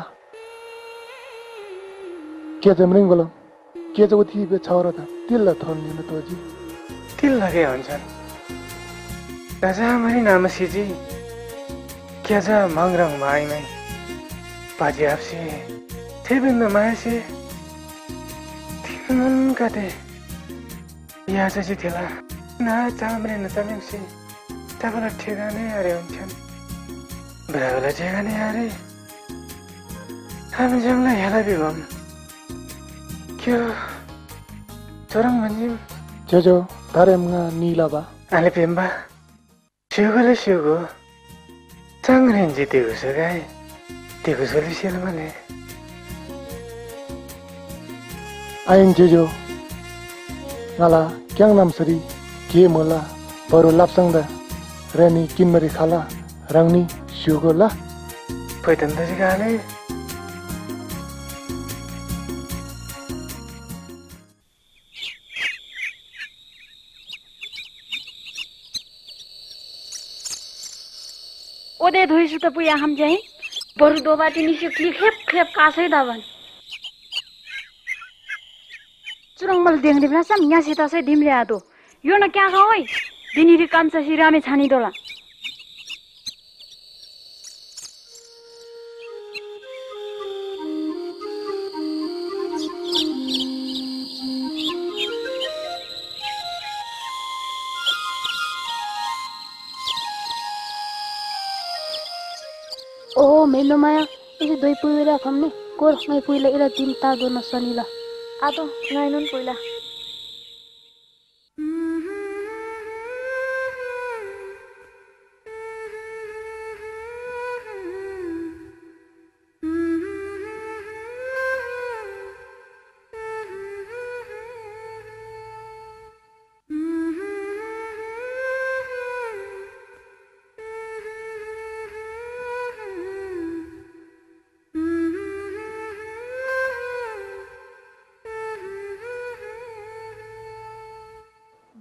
kita meringgolong, kita waktu itu bercawaran, tidak thon ni natoji, दिल लगे हुन्छन्। राजा मरी नाम CG क्या जा मांग रहा हूँ माई में बाजी आपसे थे बिंद माया से तीन कहते यहाँ से जी थिला ना चामरे न तमिल से तब न ठेगाने आ रहे हुन्छन्। बराबर ठेगाने आ रहे हम जमला यहाँ भी बम क्यों चोरंग मंजिम जोजो तारे मुँगा नीला बा अले पेंबा शिवगले शिवगो संग्रहिंजी तेगुस गए तेगुस गली शेल मले आयन जोजो नाला क्या नाम सरी के मोला परो लाभ संगदा रैनी किन्मरी खाला रंगनी शिवगोला पैदंता जी गाले ओदे धोई सुता पुया हम जाए बरु दो बाटी निशु क्लिक खेप खेप कासे दावन चुरंग मल देंगे बिना सम यहाँ से तासे दिम ले आतो यो न क्या खाओगे दिनी री काम से शिरा में छानी दोला ओ मेलो माया इसे दो पुईला हमने कोर मैं पुईला इला दिन ता दोनों सनीला आ तो नहीं नून पुईला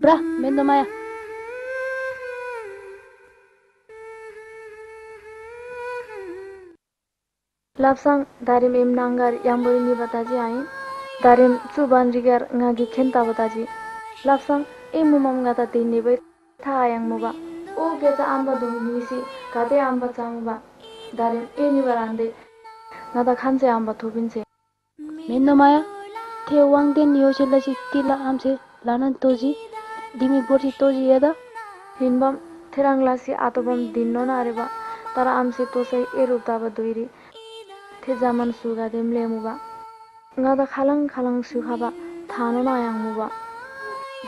Brah, benda maya. Lapsang dari mem nanggar yang boleh ni bataji ain, dari cuban rigar ngagi kenta bataji. Lapsang emu mamgata tini bet, tha ayang muba. O kita amba dumi si, kade amba cangba. Dari ini berande, ngada khanse amba thubin se. Benda maya, the wang den yosila si tila amse lanan toji. दिमी बोटी तो जिया था, हिन्बम थेरंगलासी आतोबम दिनों ना आरेबा, तारा आम से तो सही एरुप्ताबा दुईरी, थे जामन सुगा दिमले मुबा, गादा खालंग खालंग सुखाबा, थानो ना आयंग मुबा,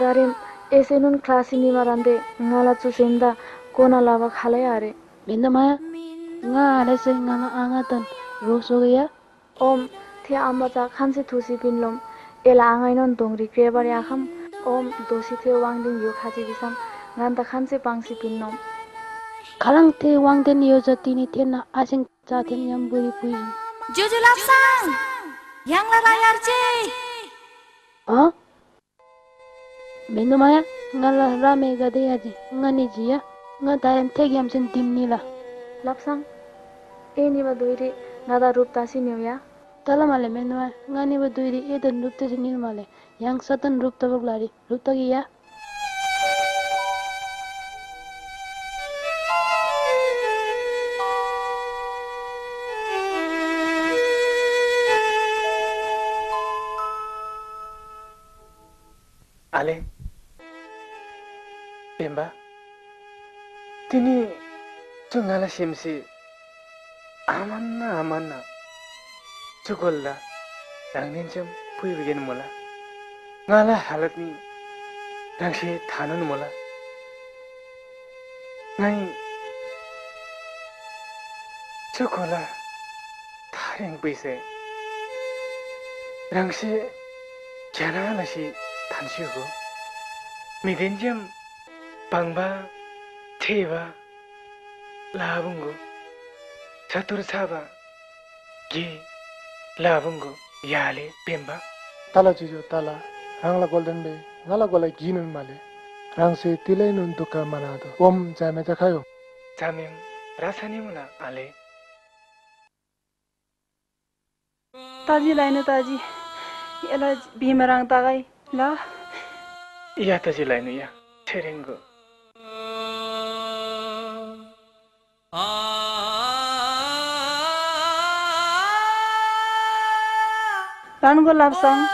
दारिम ऐसे नून क्लासी निमरंदे, गाला चुसेंदा, कोना लावा खाले आरे, बिंदा माया, गा आरे से गाना आंगतन, रोस हो गया, ओम थे आमबचा खांसे थुसी पिनलोम, एला आंगाइनों दोंगरी क्रेबर याखम ओम दोषी थे वांगदेन यो खाची विसम गांता खांसे पांगसी पिन्नों खालंग थे वांगदेन यो जतीनी थे ना आशिंग चाथेन यंबुरी पुई जोजो लापसांग यंगला रायार चे हाँ बेंदो माया गाला रामे गदे याजी गानी जिया गा दायम थे ग्यामसेन दिमनीला लापसांग ए निवा दुईरी गादा रूपतासी निवया तला माले बेंदो माया गानी वा दुईरी ए दन रूपतासी निल माले yang satan rupa berlari rupa kia ale pemba tini tungala simsi amanna amanna chukolla dangnin cham pui bigen mola गाला हालत में ढंग से थानन मोला नहीं चुकोला थारिंग पैसे ढंग से जाना लसी थानसी हो मिडेंजम पंगबा थेवा लावंगो चतुर साबा गी लावंगो याले पेंबा ताला चुजो ताला Rangla golden be, ngala golai ginun male, rang se tilai nun duka manado. Om jame jakayo. Jamim rasani muna ale. Taji laine taji, ela bima rang tagai lah. Iya taji laine ya. फिरेंगे। गाणं गो लाभ सांग।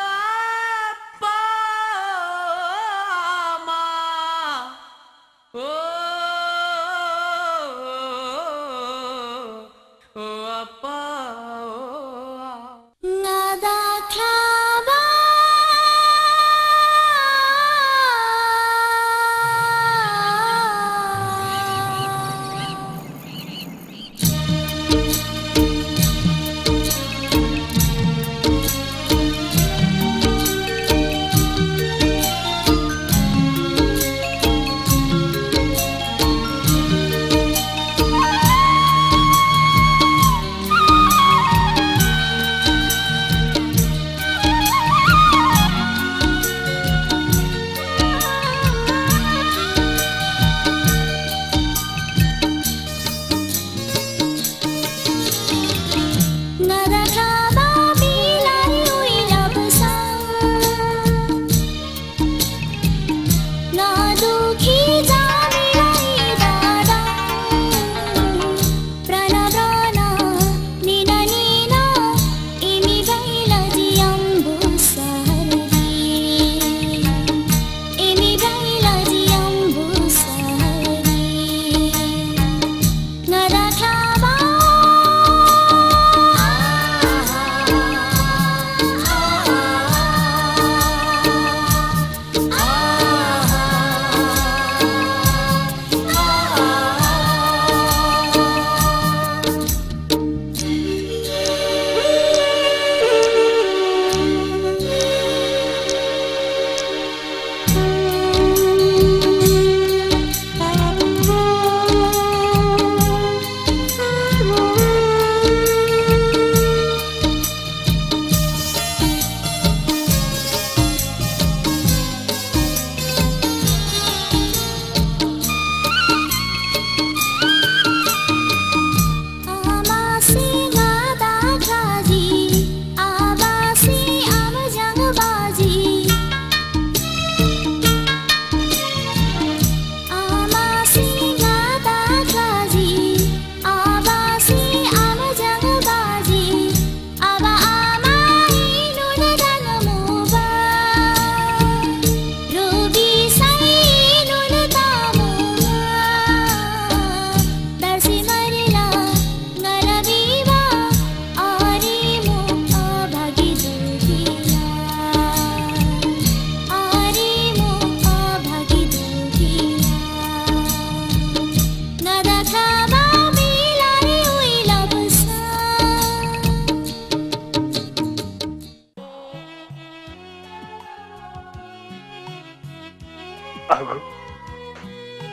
अगो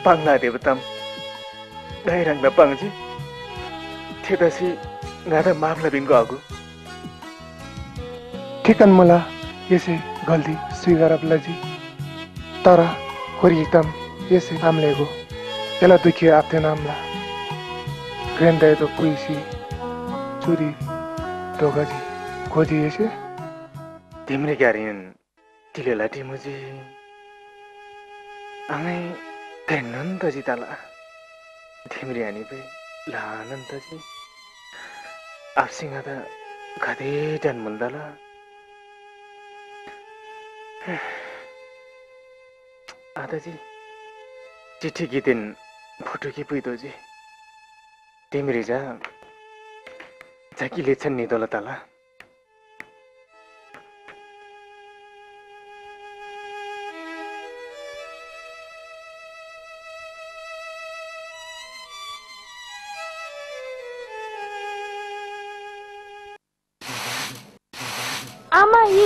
पांग ना देवतम दाई रंग ना पांग जी थे तसी नादा माफ ना बिंगो अगो ठिकन मला येसे गल्दी स्वीकार अपला जी तारा होरी एकदम येसे आमले गो तेला दुखी आपते नामला ग्रेन दाई तो पुईसी चूरी दोगा जी खोजी येसे तिमरे क्या रियन तिले लाटी मुझे आंगे तेनंदजी ताला तिम्री आनी पे लानंदजी आपसिंगा ता कदे जन्मल दाला आदाजी चिट्ठी की दिन फोटो की पुई दोजी तिम्री जा जाकी लेचन नी दोला ताला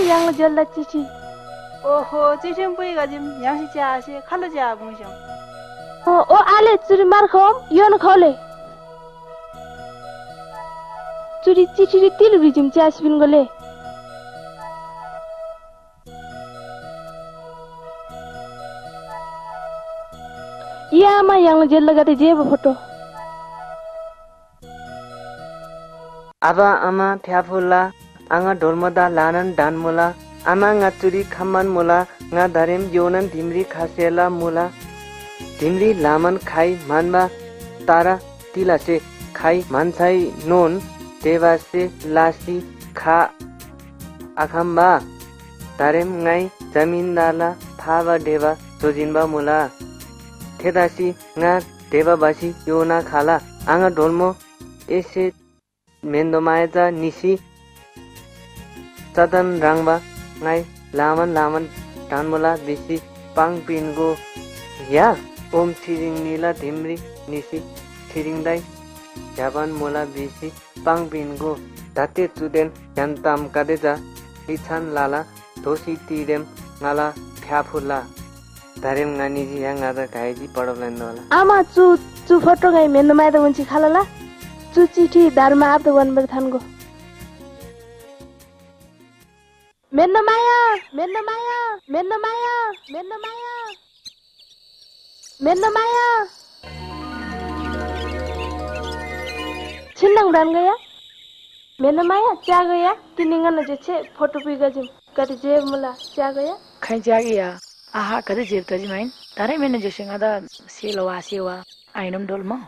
yang jalla cici oho cici pui gajim yang si ciasi kalau cia gungsiang oh oh ale curi markom yon khole curi cici til bijim ciasi bin gole iya ama yang jalla gade jeba foto aba ama tiapulla आंगा डोलमदा लानन दान मोला आमा nga चुरी खमन मोला nga dharim yonan dhimri khasela मोला तिम्री लामन खाई मानवा तारा तिलासे खाई मानसाई known तेवासे लासी खा आखम्बा तारेम गाई जमीन दाला फावा ढेवा सोजिनबा मुला थेदासी गा देवा बासी यो ना खाला आंगा ढोलमो ऐसे मेन्दोमायजा निसी सदन रंगबा गाई लामन लामन टानमोला बिसी पांग पिनगो या ओम छिरिङ नीला धिम्री निसी छिरिङदाई झ्याबान मोला बिसी पाङ बिनको धाते चुदेन यान्ताम कादेजा इछान लाला धोसी तिरेम नाला फ्याफुला धारेम गानीजी याङ आधा घाइजी पडौलाइन होला आमा चु चु फटो गाई मेन्द माया त उन्ची खालला चु चिठी दारमा आप त वनबर थानको मेन्द माया मेन्द माया मेन्द माया मेन्द माया मेन्द माया छिन्नङ डान गया मेन्द माया च्या गया तिनिङन जेछे फोटो पि गजिम कति जेब मुला च्या गया खै च्या गया आहा कति जेब तजी माइन तारे मेन्द जेसिङ आदा सेलवा सेवा आइनम डोलमा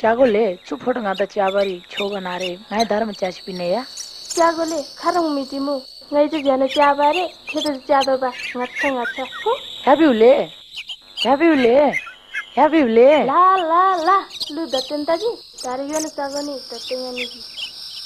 च्यागोले चु फोटो गादा च्याबारी छोगनारे नाय धर्म च्याछ पिने या च्यागोले खरम मितिमु गाइ जे ज्यान च्याबारे खेत च्यादोबा नछ नछ हो हेबिउले हेबिउले हेबिउले ला ला ला लु दतन ताजी तारे यो न तागनी दतन यानी जी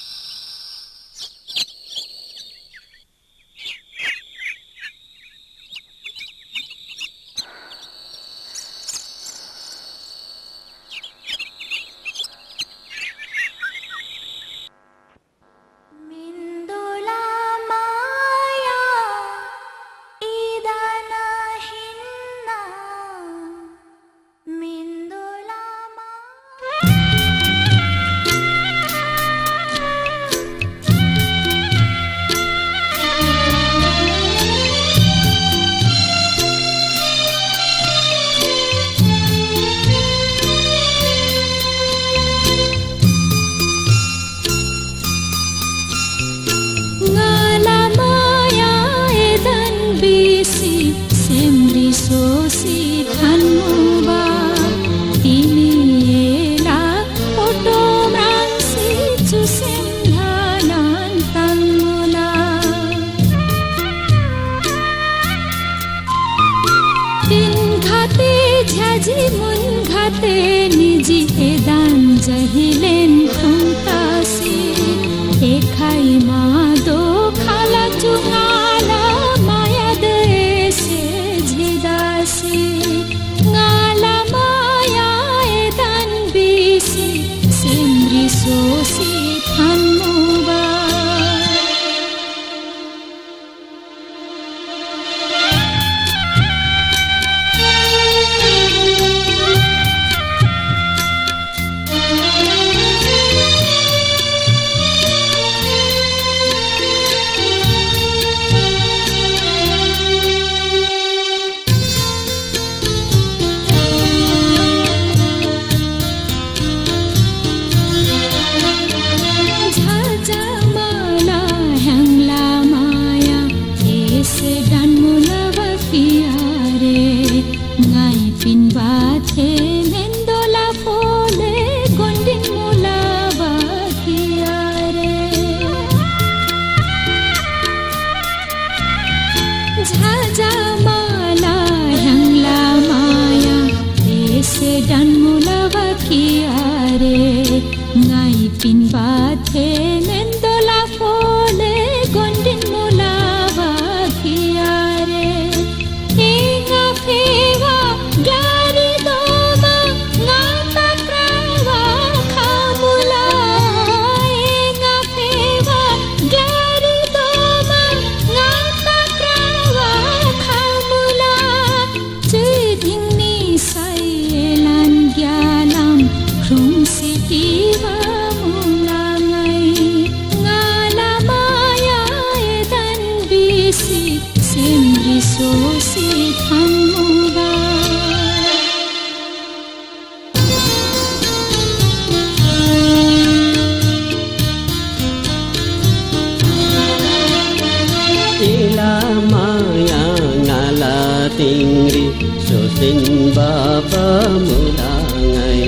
baba mulangai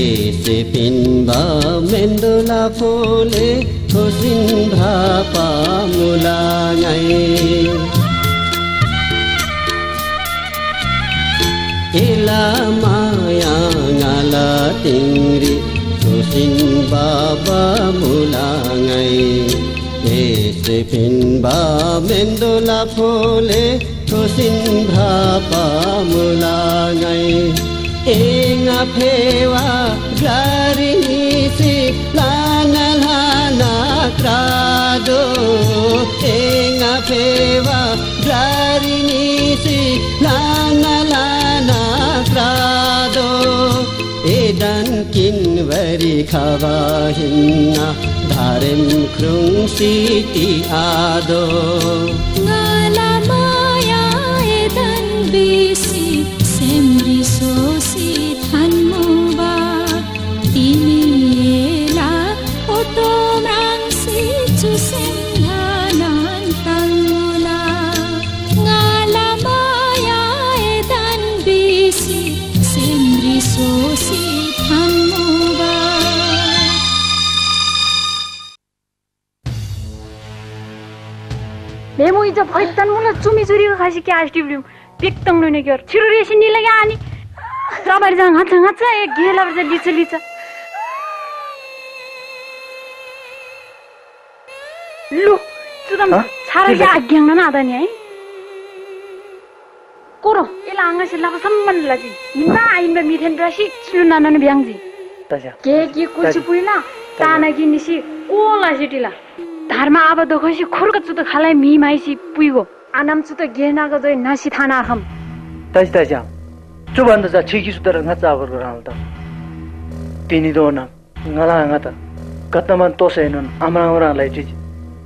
ese pinba mendula phole khosin bhapa mulangai Ila maya ngala tingri Susin baba mulangai Ese pinba mendola phole Susin baba mulangai Enga phewa gari nisi Lana lana krado Enga phewa gari nisi Lana lana krado Edan kinvari khava hinna Dharim krung siti ado Ngala maya edan bisi Semri sosi thanmuba Tini yela otomrang si chusem Nemu itu baik tan mula cumi curi kasih ke asli belum. Pik tang lu negor. Ciru resin ni lagi ani. Sabar jangan hati hati saya gila berjadi cerita. Lu sudah cara dia ageng nana ada ni. Koro, ilang aja lah samman lagi. Ina ini bermitan berasi cilu nana ni biangzi. Keki kucu puina, tanagi nisi, olah jadilah. धर्मा अब दोखो सी खुरगत सुत खाले मी माई सी पुइगो आनम सुत गेना ग दो नसी थाना हम तज तजा चुबन्द जा छिकी सुत रंग चावर गराल त तिनी दोना ngala ngata गतमन तोसेनन अमरावरा लाई छि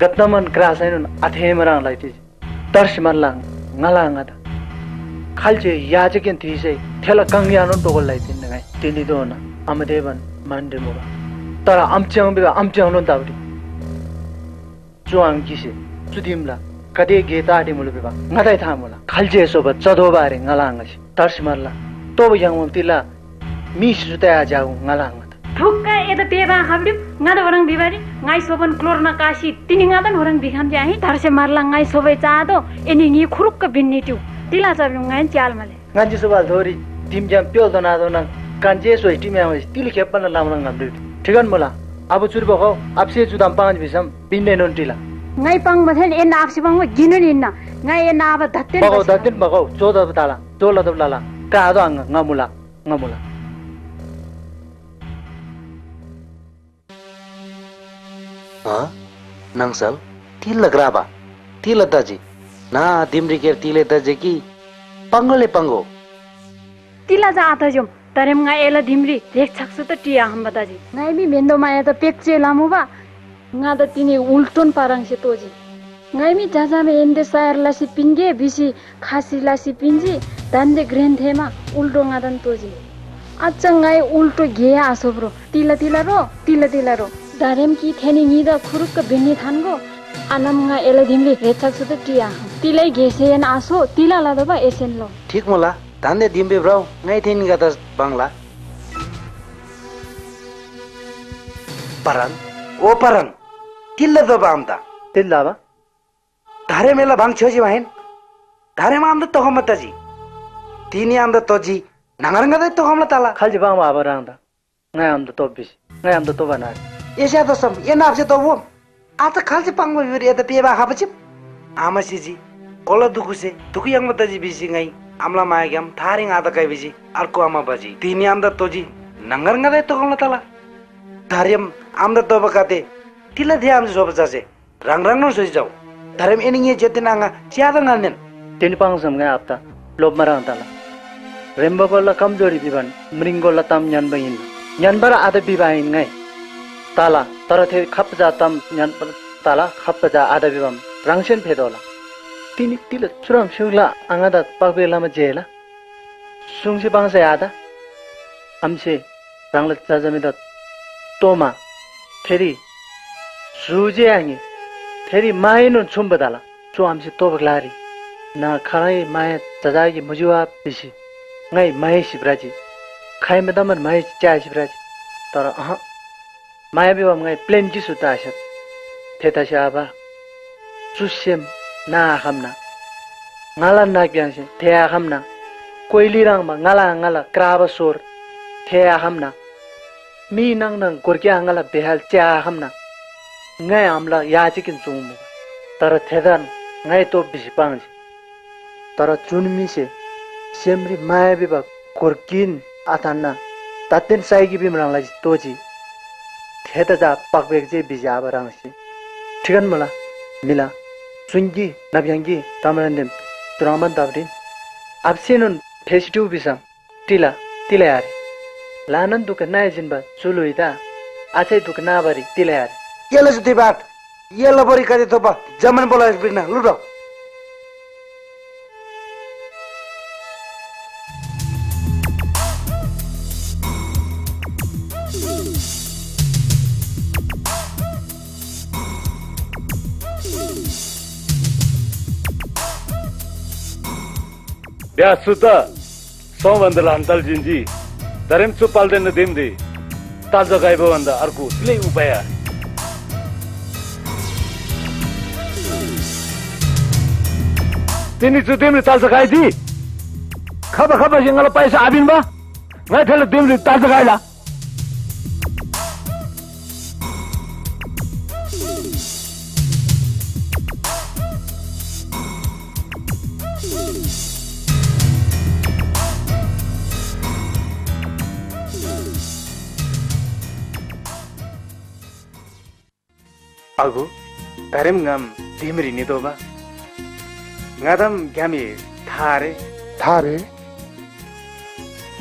गतमन क्रासेनन अथेमरा लाई छि तर्ष मल्ला ngala ngata खालजे याजकेन त्रिसे थेला कंगयानो टोगल लाई तिन गाय तिनी दोना अमदेवन मानदे मोरा तर अमचंग बे अमचंग लोन दावडी Juang kisi, sudimla, kadai geta adi mulu beba, ngadai thamula, khalje sobat, cadobaare ngalangas, tarsimarla, toba yangwang tila, misi sutaya jagung ngalangat. Thukka eda beba habdim, ngada orang bebari, ngai soban klorna kasi, tini ngadan orang biham jahi, tarsimarla ngai sobai cado, ini ngi khurukka binni tiu, tila sabim ngai cial male. Ngaji sobal thori, tim jam piol dona dona, kanje soi tim yamas, tili kepan lalang ngabdu, thikan mula. अब चुर बखो आपसे चुदाम पांच बिसम पिन्ने नोटिला ngay pang mathen en आपसे पंगो गिनन इन्ना ngay en आब धत्ते बखो धत्ते बखो चोदा बताला चोला दबलाला का दो अंग ngमुला ngमुला हां नंगसल तिल लगराबा तिल लताजी ना दिमरी केर तिल लताजी की पंगले पंगो तिला जाता जों तरेम nga एला धिमरी देख छक्सु त टिया हम बताजी नाइ मी मेंदो माया त पेक्चे लामुबा nga त तिनी उल्टोन पारंग से तोजी नाइ मी जाजा मे एंदे सायर लासी पिंगे बिसी खासी लासी पिंजी दंदे ग्रेंथेमा उल्टो ngadan तोजी अच्छा नाइ उल्टो गे आसोब्रो तिला तिला रो तिला तिला रो दरेम की थेनी निदा खुरुक बिन्नी थानगो आनम nga एला धिमरी देख छक्सु त टिया तिलै गेसेन आसो तिला लादबा एसेन लो ठीक मला Tanda dimbe brau, ngai tin gatas bangla. Paran, o paran, tilla da bamta, tilla ba. Dhare mela bang choji bahin, dhare ma amda tohamata ji. Tini amda toji, nangaranga da tohamata la. Khalji bang ma abaranda, ngai amda tobis, ngai amda tobanar. Yesha da sam, yena abse tobu. Ata khalji bang ma yuri ada piba habachip. Amasi ji, kola dukuse, dukuyang mata ji bisi ngai. Amla maya gam, tharing ada kai biji, arko ama baji. Tini amda toji, nangar ngadai to kamla tala. Tharim amda to bakate, tila dia amsi sobat jase, rang rang non soji jau. Tharim ini nge jetin anga, siada ngalnen. Tini pang sam ngai apta, lob marang tala. Remba kola kam jori biban, mringola tam nyan bayin. Nyan bara ada bibain ngai. Tala, tarathe khapja tam nyan tala khapja ada bibam, rangsen fedola. Tini tila curam syula angada pakbela ma jela sungsi bangsa ada amse rangla jazamida toma theri suje angi theri maino chumbadala chu amse tobaglari na kharai mai jazagi mujuwa bisi ngaih mahis shibraji, khai medaman mahis caya shibraji, tara aha, maya biwa ngaih plain jisu tashat, teta siapa, susiem na ahamna, ngalan na kiansin, te ahamna, koili rang ma ngala ngala kraba sur, te ahamna, mi nang nang kurkia ngala behal caya ahamna, ngaih amla yajikin sumu, tara tedan ngaih to bisipangji, tara chunmi se. Semri maya biba kurkin atana, tatin saiki bimrang lagi toji, theta ja pakbekje bija barangsi, thikan mula, mila, sungi, nabyangi, tamarandem, turaman tabrin, absenun festive bisam, tila, tila yari, lanan duka naijinba, suluida, acai duka nabari, tila yari. Yela sutibat, yela bari kadi toba, zaman bola esbina, ludo. Ya sudah, semua bandel antal jinji, dalam supal dan demde, taza gaya bandar arku, leh upaya. Ini tu demde taza gaya ji, khaba khaba jenggal payah abin ba, nggak thel demde taza gaya lah. Aku, tarim ngam dimri ni doba. Ngadam kami thare. Thare?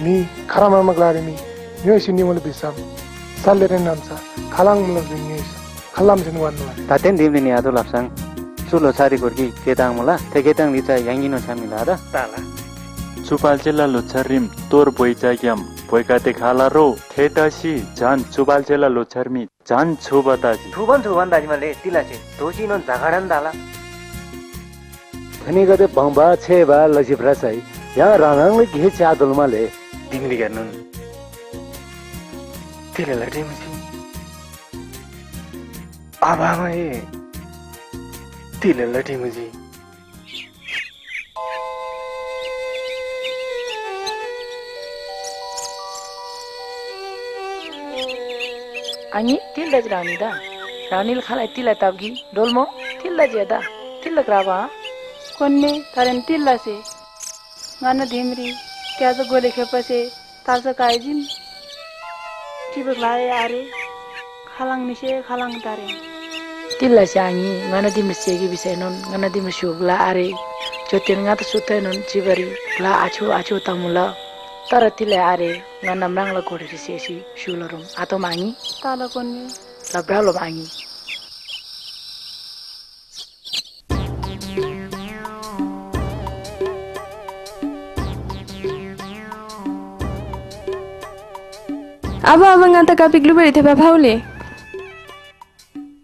Mi khara mama glari mi. Niyo sini mulu bisam. Saleren namsa. Khalang mulu niyo. Khalam jenwan mulu. Taten dimri ni adu lapsang. Sulo sari gorgi ketang mula. Teketang lica yangino samila ada. Tala. Supal jela lo charim tor boica yam. Boica te khala ro. Theta si jan supal jela lo charmi. जान छोबा दाजी, छोबन छोबन दाजी मले तिला चे, दोषी नों जागरण दाला। धनी कदे बंबा छे बार लजी प्रसाई, यहाँ रानांग में घे चादल मले, दिमली करनुं, तिले लड़े मुझे, आबा मैं, तिले लड़े मुझे। Ani tilda jirani da, rani lekhala tilda tabgi, dolmo tilda jeda, tilda krava, konne taran tilda se, ngana dhimri, kya to gole khepa se, tarsa kaijin, tibaklare are, khalang nishe khalang tarin, tilda se ani, ngana dhimri segi bisenon, ngana dhimri shubla are, jotir ngata sutenon jibari, la achu achu tamula. Taratile are ngana mrang la kori sesi shularum ato mangi tala konni labra lo mangi aba manganta kapik lubari te babhaule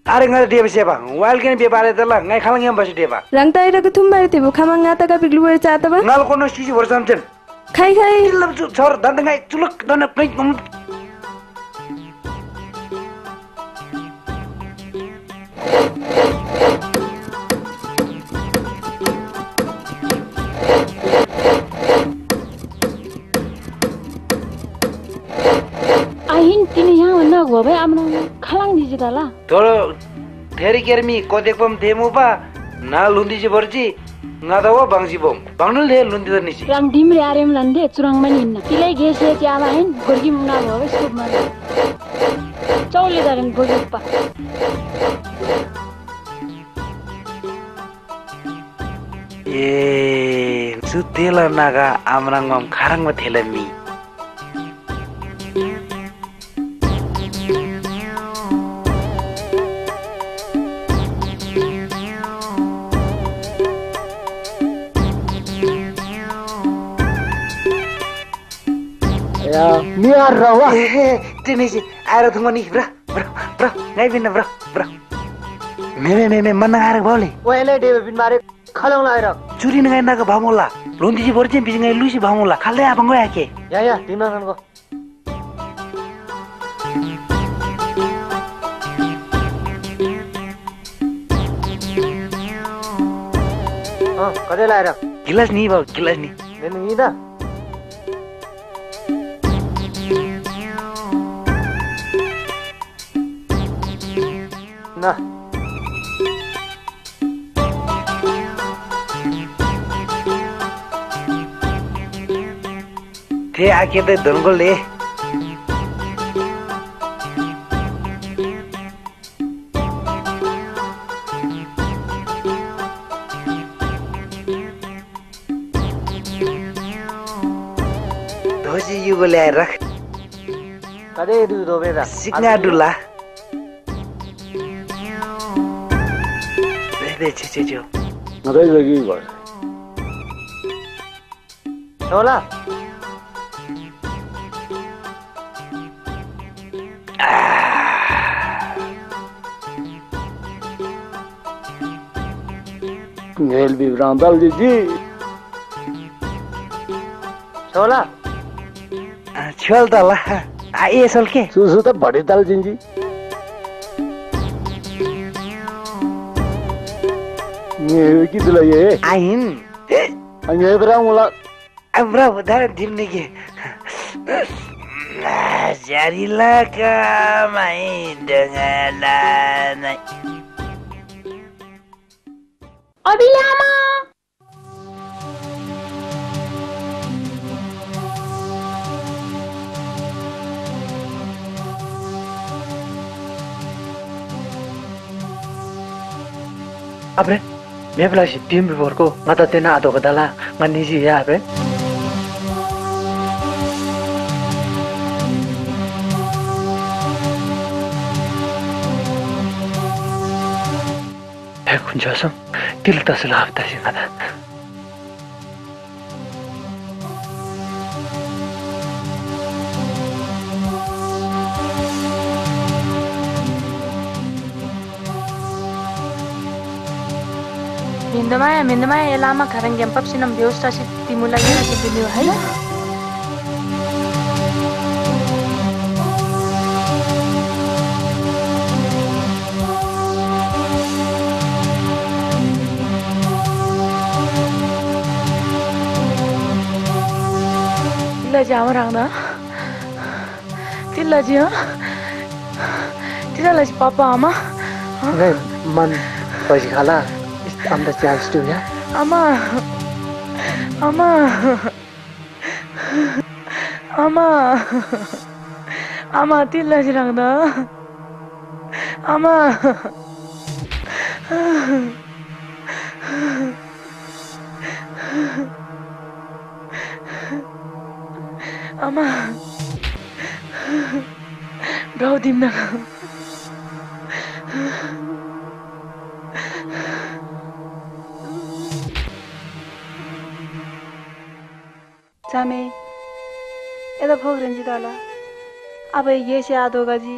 are ngada debe seba wal ken be bare tala ngai khalang yam basi deba langta ira ko thumbari te bukha manganta kapik lubari cha taba nal kono siji borsam chen खाई खाई love जो छोर दांत खाई चुलक दाने plate कम आहिन तीन यहाँ अन्ना हुआ भाई आमना खालांग दीजिए ताला थोड़ा ठहरी केरमी को देख पम देमो पा ना लूंडी जी बर्जी Ngadawa bang sibom, bang nol deh lundi tadi sih. Rang dimri arem lande, curang maninna. Tilai geshe ciawain, gorgi muna bawa skub mana. Cawli darin gorgi pa. Ye, sutela naga amrang mam karang matelami. Niar rawa, ini sih air tuh manis bro, bro, bro, nggak bina bro, bro. Meme meme mana air boleh? Wah ini dia bina air, kalau nggak air, curi nggak enak ke bamola. Lonti si borjen bisingai lu si bangun lah. Kalle abang gue ake. Ya ya, dimakan kok. Ah, kade lah ada. Gilas nih bang, gilas nih. Neneng ida. Nah. Dia आके दे दंगल ले doji you बोले रख कदे दू दो बेटा सिग्ना डुला बे बे चे चे जो नरे लगी बार होला Ngel bi brandal di di. Chola. Chol dal. Aye sol ke. Su su ta bade dal jinji. Ngel ki dal ye. Ain. Angel bra mula. Abra udar dimne ke. Jadilah kami dengan anak. Obilama. Abre, मैं पहले shipping विवर को मदद ना दो कदला मनीजी है अबे है कुंजासम तिलता सलावता सिंगादा मिंदमाया मिंदमाया एलामा करंगे हम पक्षी नम व्यवस्था से तिमुला ये ना तिमुली है जाम रंग ना तिल्ला जी हाँ तिल्ला जी पापा आमा नहीं मन बजी खाला हम तो चार्ज टू या आमा आमा आमा आमा तिल्ला जी रंग ना आमा Ama, bro dimna. Chame, ये तो भोग रंजित आला. अब ये से आदो का जी,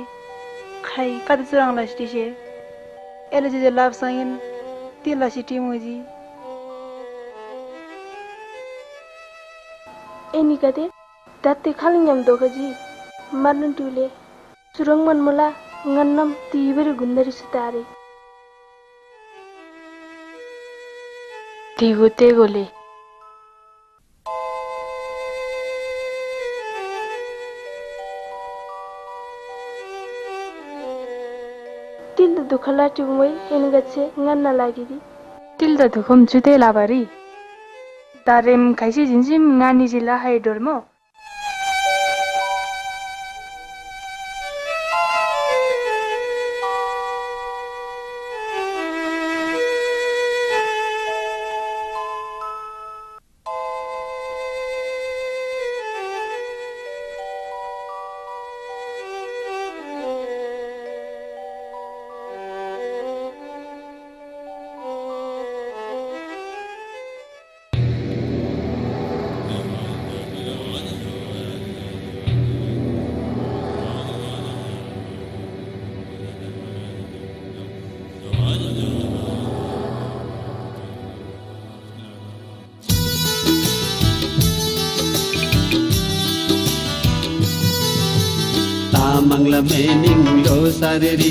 खाई कदसुरांग लस्टी से. ये लोग जो लाभ साइन, तीन लस्टी मुझी. ऐनी कदे Dati kali nyam doga ji, malam tuile, surang man mula nganam tiiberu gundari sutari. Tigo tego le. Tilda dukhala cumoi engatse nganna lagi di. Tilda dukham jude labari. Tarim kaisi jinjim ngani jila hai dormo. Gracias. तामंगल मेनिंगो सारेरी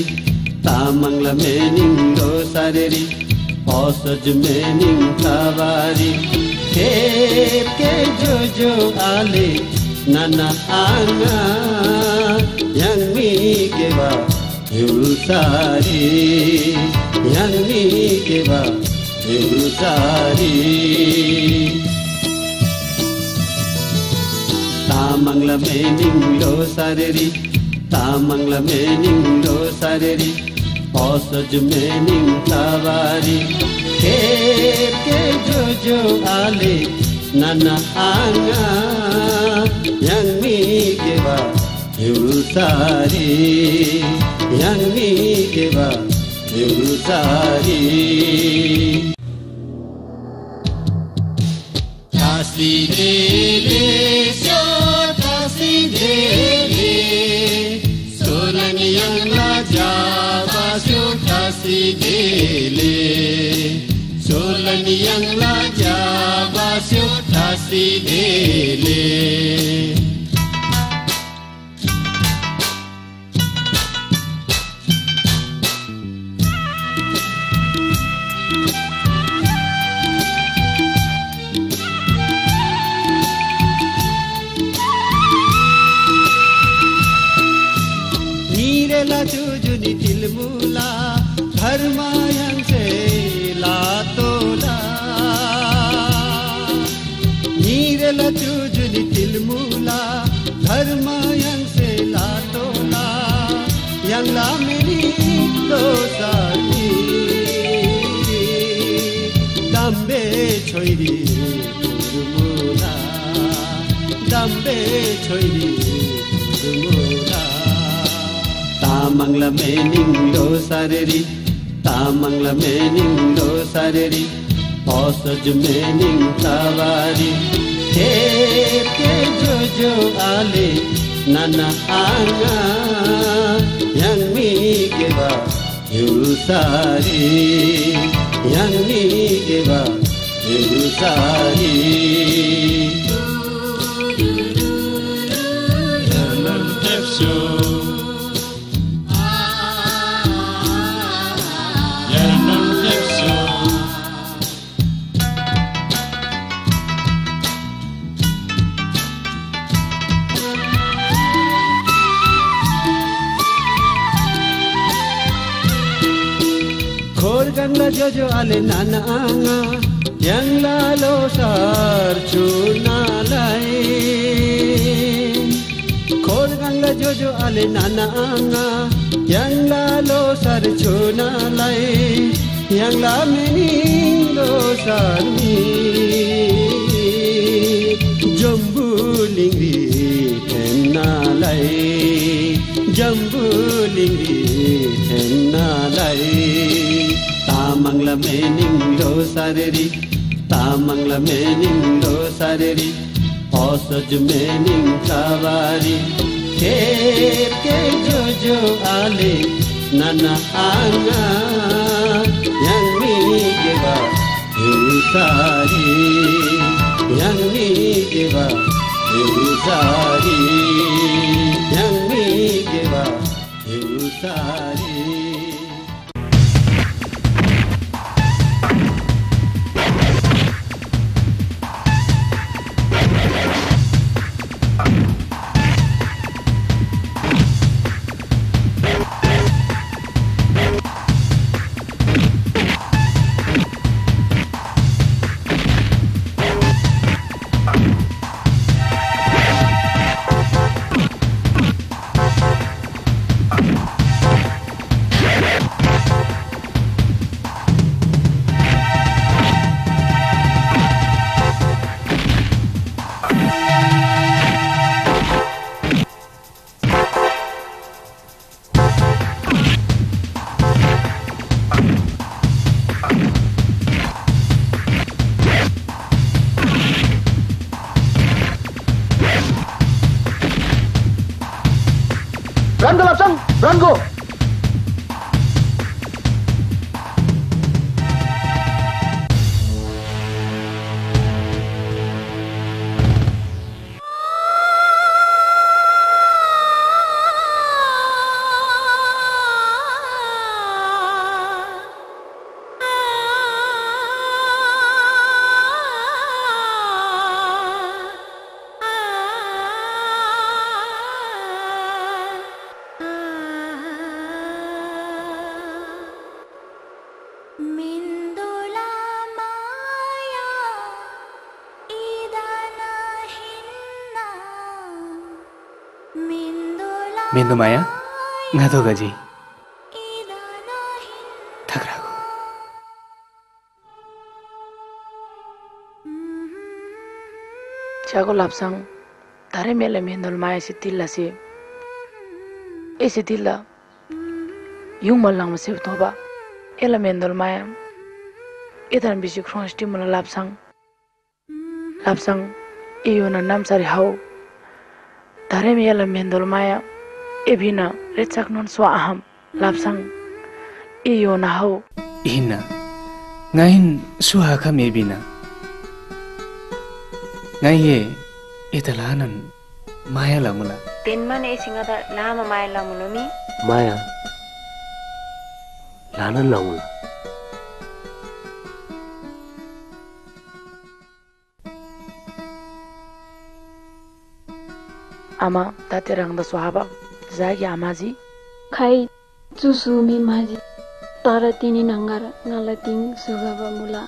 तामंगल मेनिंगो सारेरी औसज मेनिंग थावारी खेप के जो जो आले नाना आंगा यंगमी के बा युसारी यंगमी के बा युसारी तामंगल मेनिंगो सारेरी तामंगल मेनिंगो सारेरी औसज मेनिंग थावारी खेप के जो जो आले नाना आंगा यंगमी के बा युसारी यंगमी के बा युसारी थासी देवे सो थासी देवे सोलन यंगला जावा सो थासी देले सोलन यंगला जावा सो थासी देले छोरी मुरमुरा दम्बे छोरी मुरमुरा तामंगल मेनिंगो सारेरी तामंगल मेनिंगो सारेरी औसज मेनिंग थावारी खेप के जो जो आले नाना आंगा यंगमी के बा युसारी यंगमी के बा Yusari Yalan Tepsu Yalan Tepsu Khor Gangla Jojo Ale Nana Anga यंगलालो सार चुनालाई खोर गंगला जो जो आले नाना आंगा यंगलालो सार चुनालाई यंगला मेनिंगो सारनी जम्बू लिंगी तेनालाई जम्बू लिंगी तेनालाई तामंगल मेनिंगो सारेरी तामंगल मेनिंगो सारेरी औसज मेनिंग थावारी खेप के जो जो आले नाना आंगा यंगमी के बा युसारी यंगमी के बा युसारी यंगमी के बा युसारी मेंदू माया गाधो गजी जागो लापसांग तारे मेले मेंदुल माया सितिला से ए सितिला युंग मल्लांग मसे तोबा एला मेंदुल माया इधर बिसि ख्रोंस्टी मन लापसांग लापसांग इयोना नाम सारी हाउ तारे मेला मेंदुल माया एभिना रेचाक नोन स्वा अहम लापसांग इयोना हाउ इना नाइन सुहा का मेबिना Ngaye, itu lahanan Maya lah mula. Ten mana isi ngada lama Maya lah mulu mi? Maya, lahanan lah mula. Ama tadi rangda swahaba, zagi amazi. Kai, susu mi maji. Taratini nanggara ngalating suga ba mula.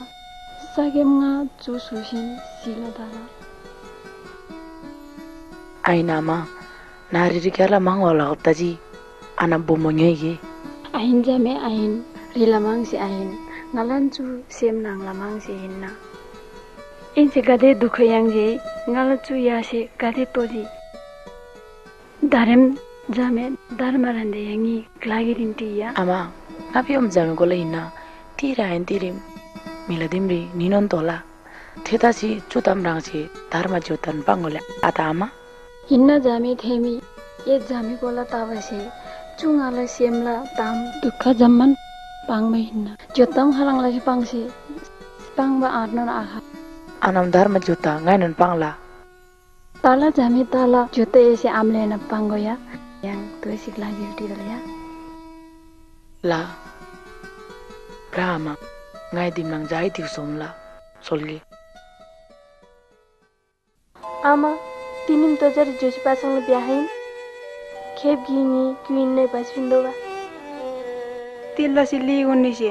Sage mga susuhin sila dana. Aina ma, nari rikala mangola optaji, anak bomonya ye. Ain jame ain, rilamang si ain, ngalancu sem nang lamang si inna. Inse gade duka yang je, ngalancu ya se gade toji. Darem jame darmarande yangi klagirin tiya. Ama, ngapi om jame gola inna, tira ain tirim, miladimri ninon tola. Teta si cutam rang si darma jotan pangola, ata ama. हिन्ना जामे थेमी ये जामे गोला तावसे चुंगाला सेमला ताम दुखा जम्मन पांग में हिन्ना जोतम हरंगला से पांग से पांग बा आनन आहा आनम धर्म जोता गायनन पांगला ताला जामे ताला जोते ऐसे आमले न पांगोया yang tu sigla gilti dalya la brahma ngai dimang jai ti somla solli ama तिनीम तो जर जोशपासंग ब्याहिन खेप गिनी क्वीन ने बसविंदोगा तिल्ला सिली गुनिसे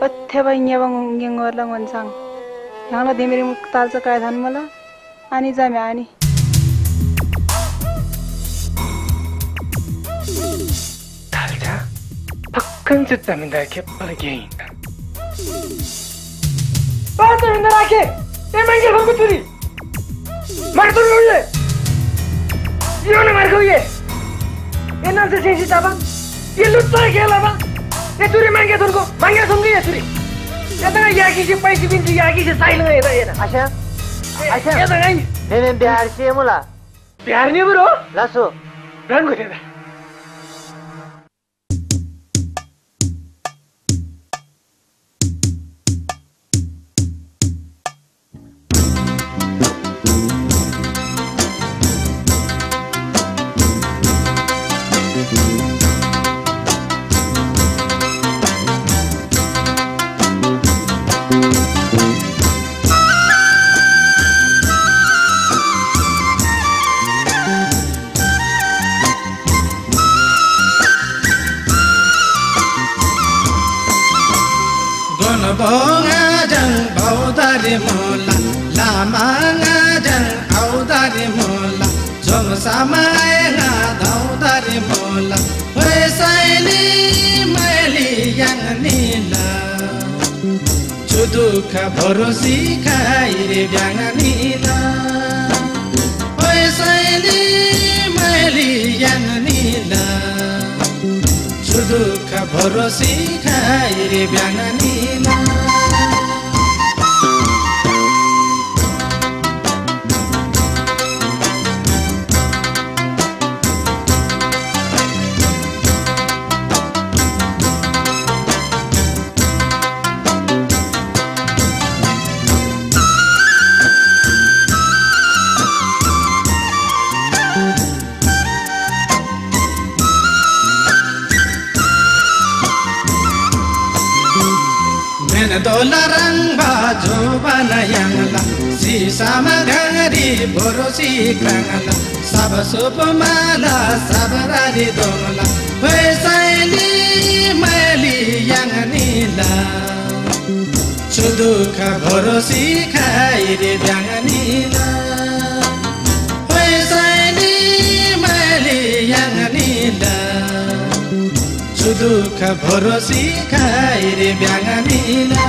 पथ्य बाइन्या बंगेंग वरला वनसंग नाला देमेरे मुक्ताल सकाय धन मला आणि जामे आणि तालजा पक्कन चित्ता मिंदा के पल गेइन बात मिंदा राखे ते मंगे भगु तुरी मार तो नहीं है, ये ना मार कोई है, ये ना जैसे ऐसी ताबा, ये लुट्टा क्या लाबा, ये तुरी मांगे तुर को, मांगे समझे ये तुरी, ये तो ना याकी से पैसे बिंदु याकी से साइल में ये ना ये ना, अच्छा, अच्छा, ये तो नहीं, नहीं नहीं बिहार से है मुला, बिहार नहीं बुरो, लासो, रन को देता Yang ni दुख भरोसी खाए रे ब्यांगमिला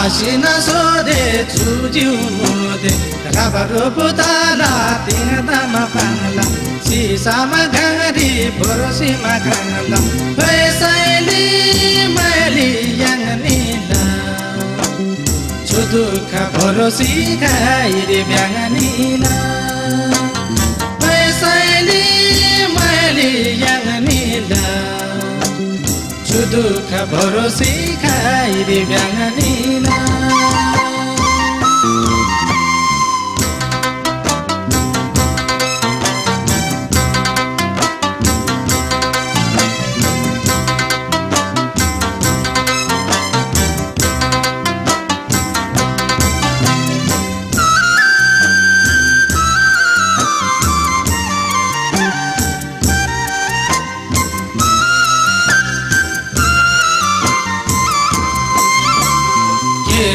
आशिन सोधे छुजिउ मोदे राबरो पुताला तिनताम पाला सीसाम घरी भरोसीमा घनला पैसाइली मैली याङनीला छुदुख भरोसी खाइ रे ब्यांगनीला पैसाइली मैली याङनीला छुदुख भरोसी खाइ रे ब्यांगनीला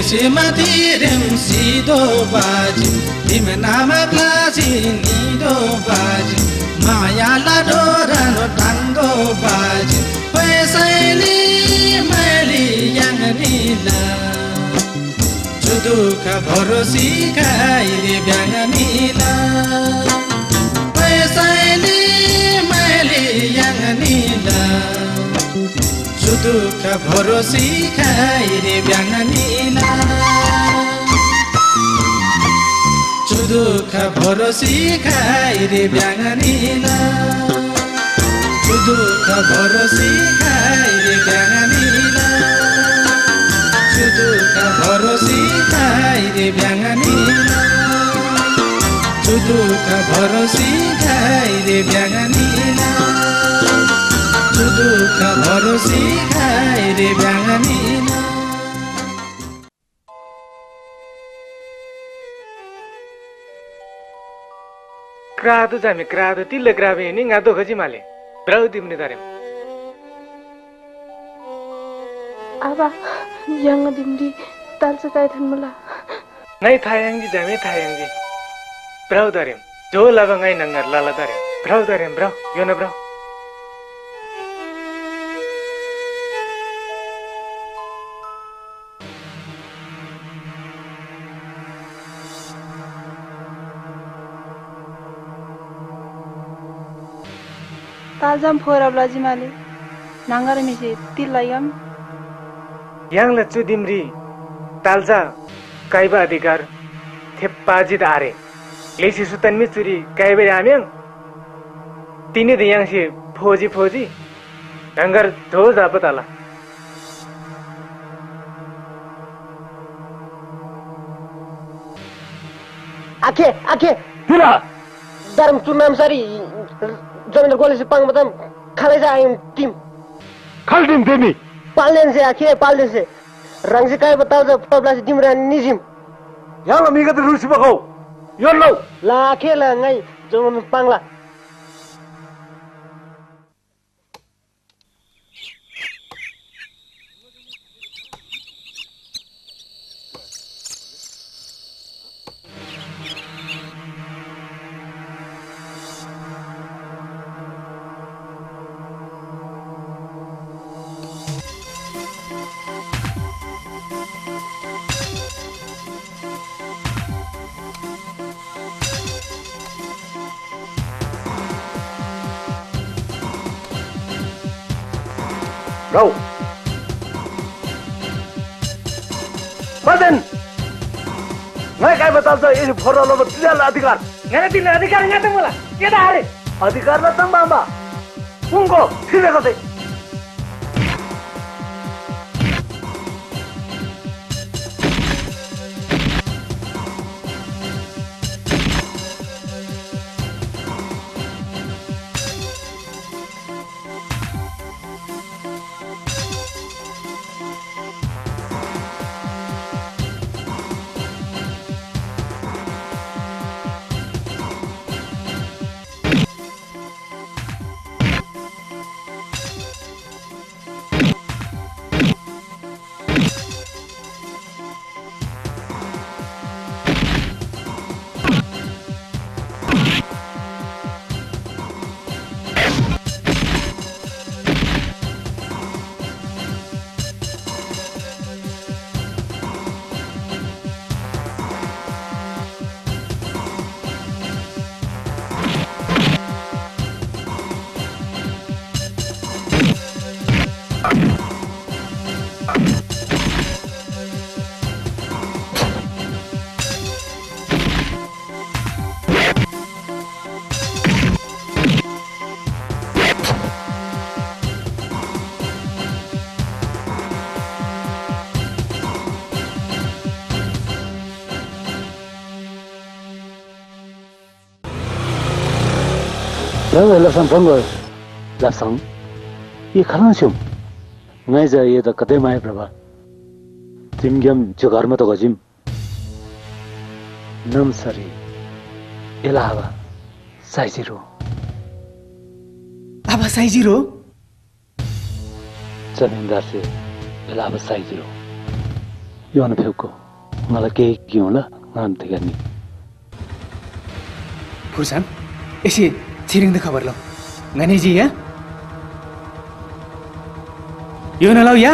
Kesimati rem si do baji, dim nama glasi ni do baji, maya la do rano tango baji, paisa ini meli yang nila, judukah borosi kai di biang nila, paisa ini meli yang nila. दुख भरोसी खाइ रे ब्यांगनीला दुख भरोसी खाइ रे ब्यांगनीला दुख भरोसी खाइ रे ब्यांगनीला दुख भरोसी खाइ रे ब्यांगनीला दुख भरोसी खाइ रे ब्यांगनीला दुख भरोसी खाए रे ब्यांगमिला। क्रादो जामे क्रादो तिल्ल ग्रावे नि गादो खजी माले द्रौदी मुनि दारे आबा यांग दिमडी तालसे काय थन मला नाही थायांगी जामे थायांगी द्रौ दारे जो लवंगाई नंगर लाला दारे द्रौ दारे ब्रो यो न ब्रो ताजम फोराब्लाजी माले नांगर मिसे तिल्लायम यांगला चुदिमरी तालजा कायबा अधिकार थेप्पाजित आरे लेसी सुतनमी चुरी कायबे आम्यं तिनी दियांगसे फौजी फौजी नांगर धो जापत आला आखे आखे हिला धर्म चुनाम सारी जमीन गोले से पंग मतलब खाले से आई टीम खाल टीम देनी पालने से आखिर पालने से रंग से कहे बताओ जब तबला से टीम रहने निजिम यहाँ लमीका तो रूसी बकाओ यार लो ला आखिर ला नहीं जो हम पंग ला Go. Badan. Ngai kai batal so ye phoro lo batal adhikar. Ngai tin adhikar ngai tumla. Ye da are. Adhikar na tam bamba. Pungo thire kate. Jangan langsung panggil, langsung. Ia kanan cium. Nai jaya itu katemai prabha. Timgyam jagar mata gajim. Namsari, Elava, Saijiro. Apa Saijiro? Janindar se Elava Saijiro. Yon phukko, ngala ke kyon la ngan tegani. Pursan, esi. Chhiring देखा बरलो, गणेश जी या, यो ना लाओ या,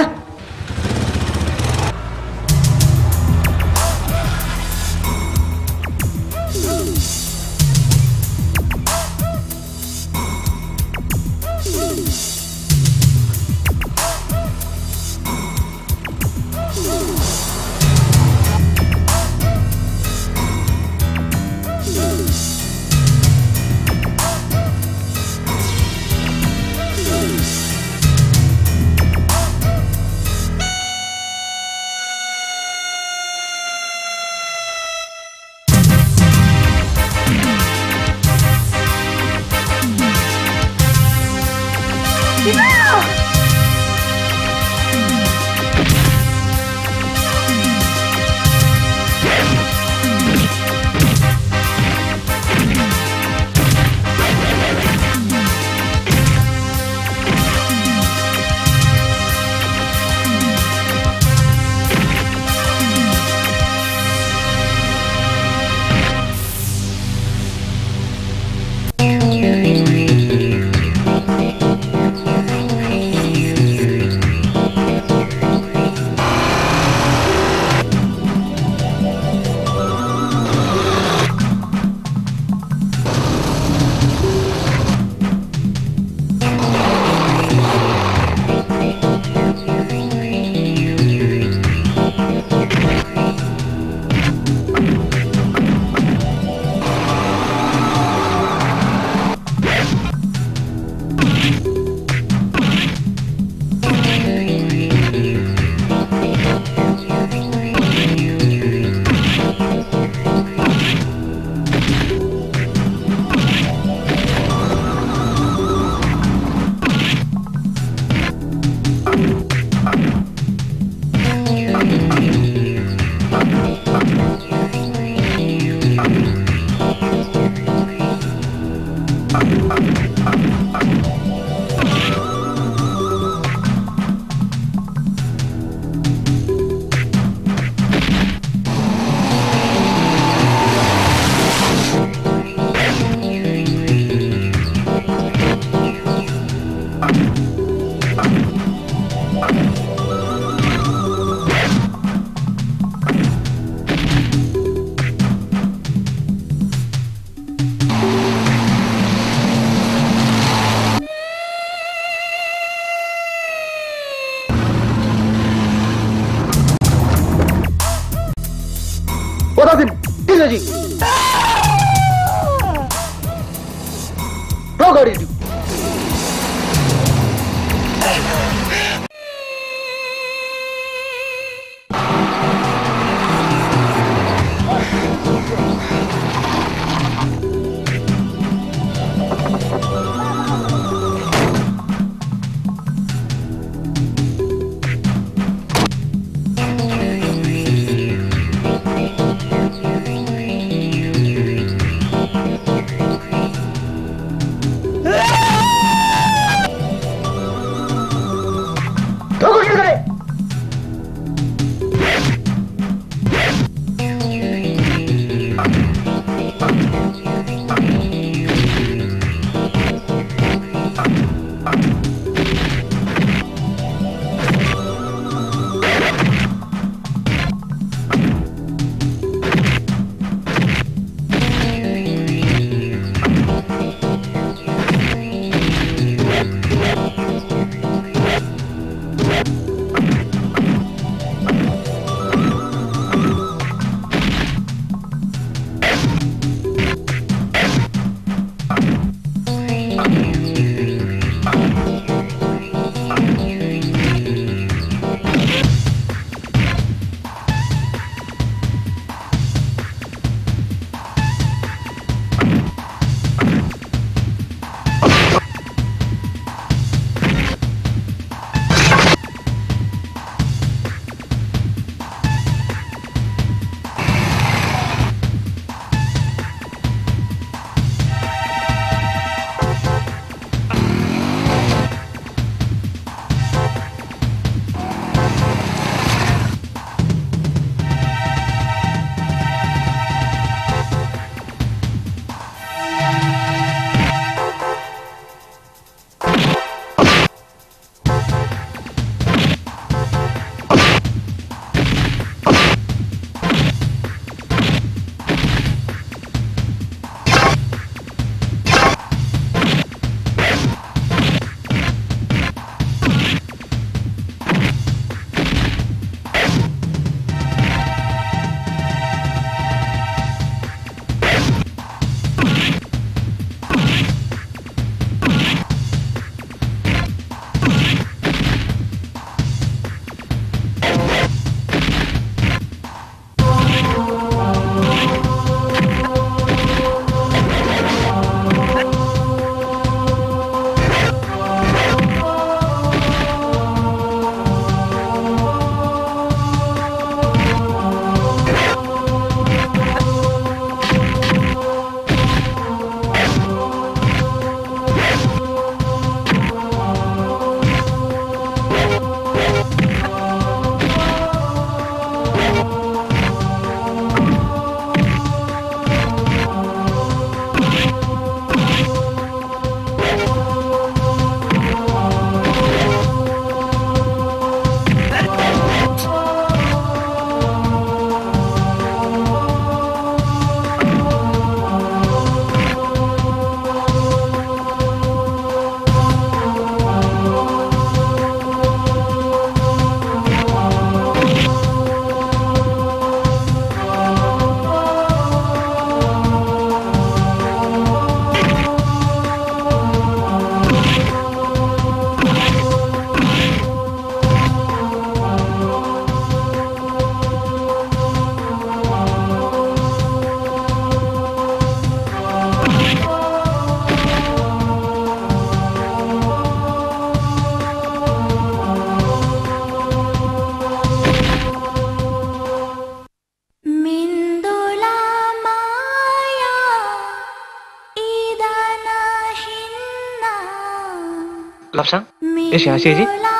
Lapsang, eh siapa sih?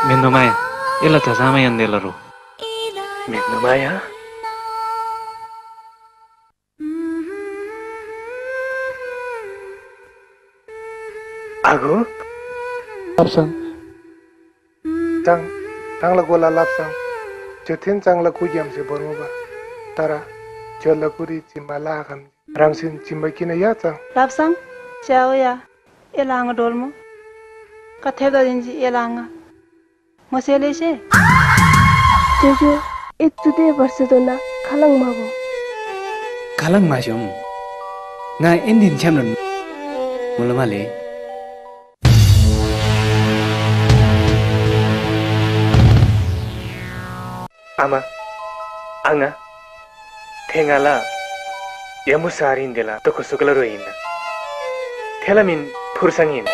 Mendumaya, ilat sama yang dilaru. Mendumaya. Aku? Lapsang. Cang, cang lagu la lapsang. Jathin cang lagu jam si berubah. Tara, jual lagu di cimalah kami. Ramsin cimakin ya cang. Lapsang, ciao ya. Elang dolmu. कथेगा Gingee ये लांगा मसेले से जोजो इतने वर्ष तो ना खालंग मावो खालंग माजों ना इन दिन चमन मुलमाले आमा अंगा थेंगाला ये मुसारी इंदला तो कुसुकला रोइना थेला मिन फुरसंगीन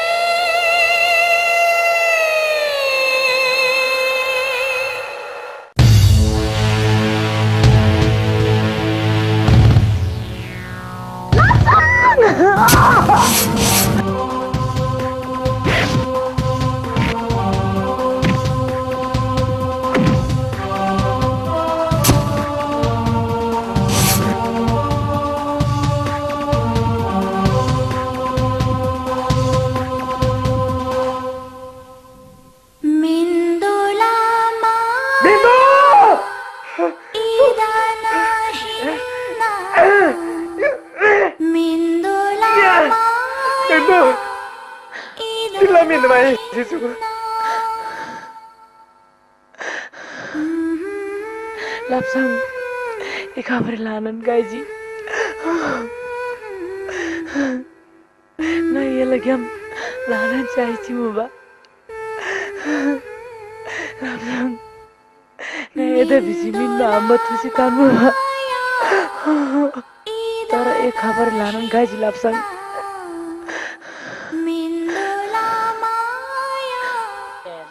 गाजी ना ये लगे हम लाना चाहिए मुबा रामसंग ना ये तो बिजी में नामत हुसी कान मुबा तारा एक खबर लाना गाजी लापसंग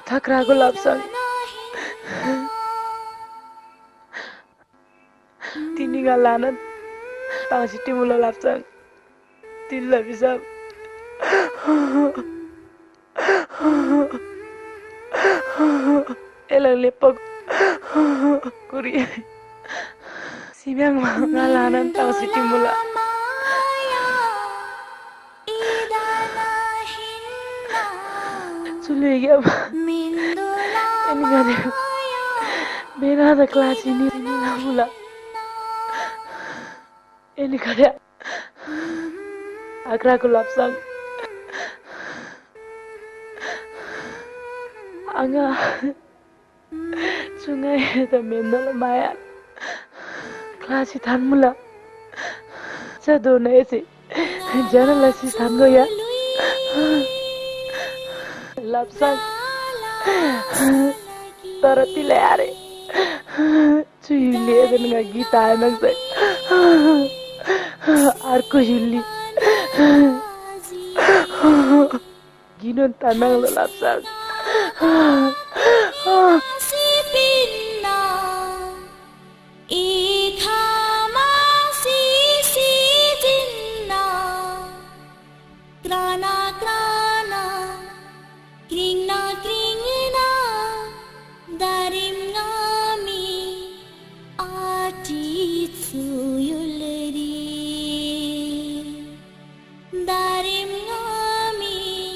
थक रागो लापसंग Lanan, tangan Siti mulai lapsang, tidak bisa. Elang lepak, kuri. Siang malam lanan tangan Siti mulai. Sulit ya, ini kan ya. Beda ada kelas ini, ini lah mulai. Ini karya Agra Gulapsang Angga Sungai Tamindal Maya Klasi Tanmula Sadona Esi Jangan Lasi Tango ya Lapsang Tarati Leare Cuy Lihat Nggak Gita Enak Zek Arko Juli, ginon tanang lo lapsang. Dari mami,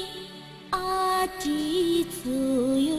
ati tu.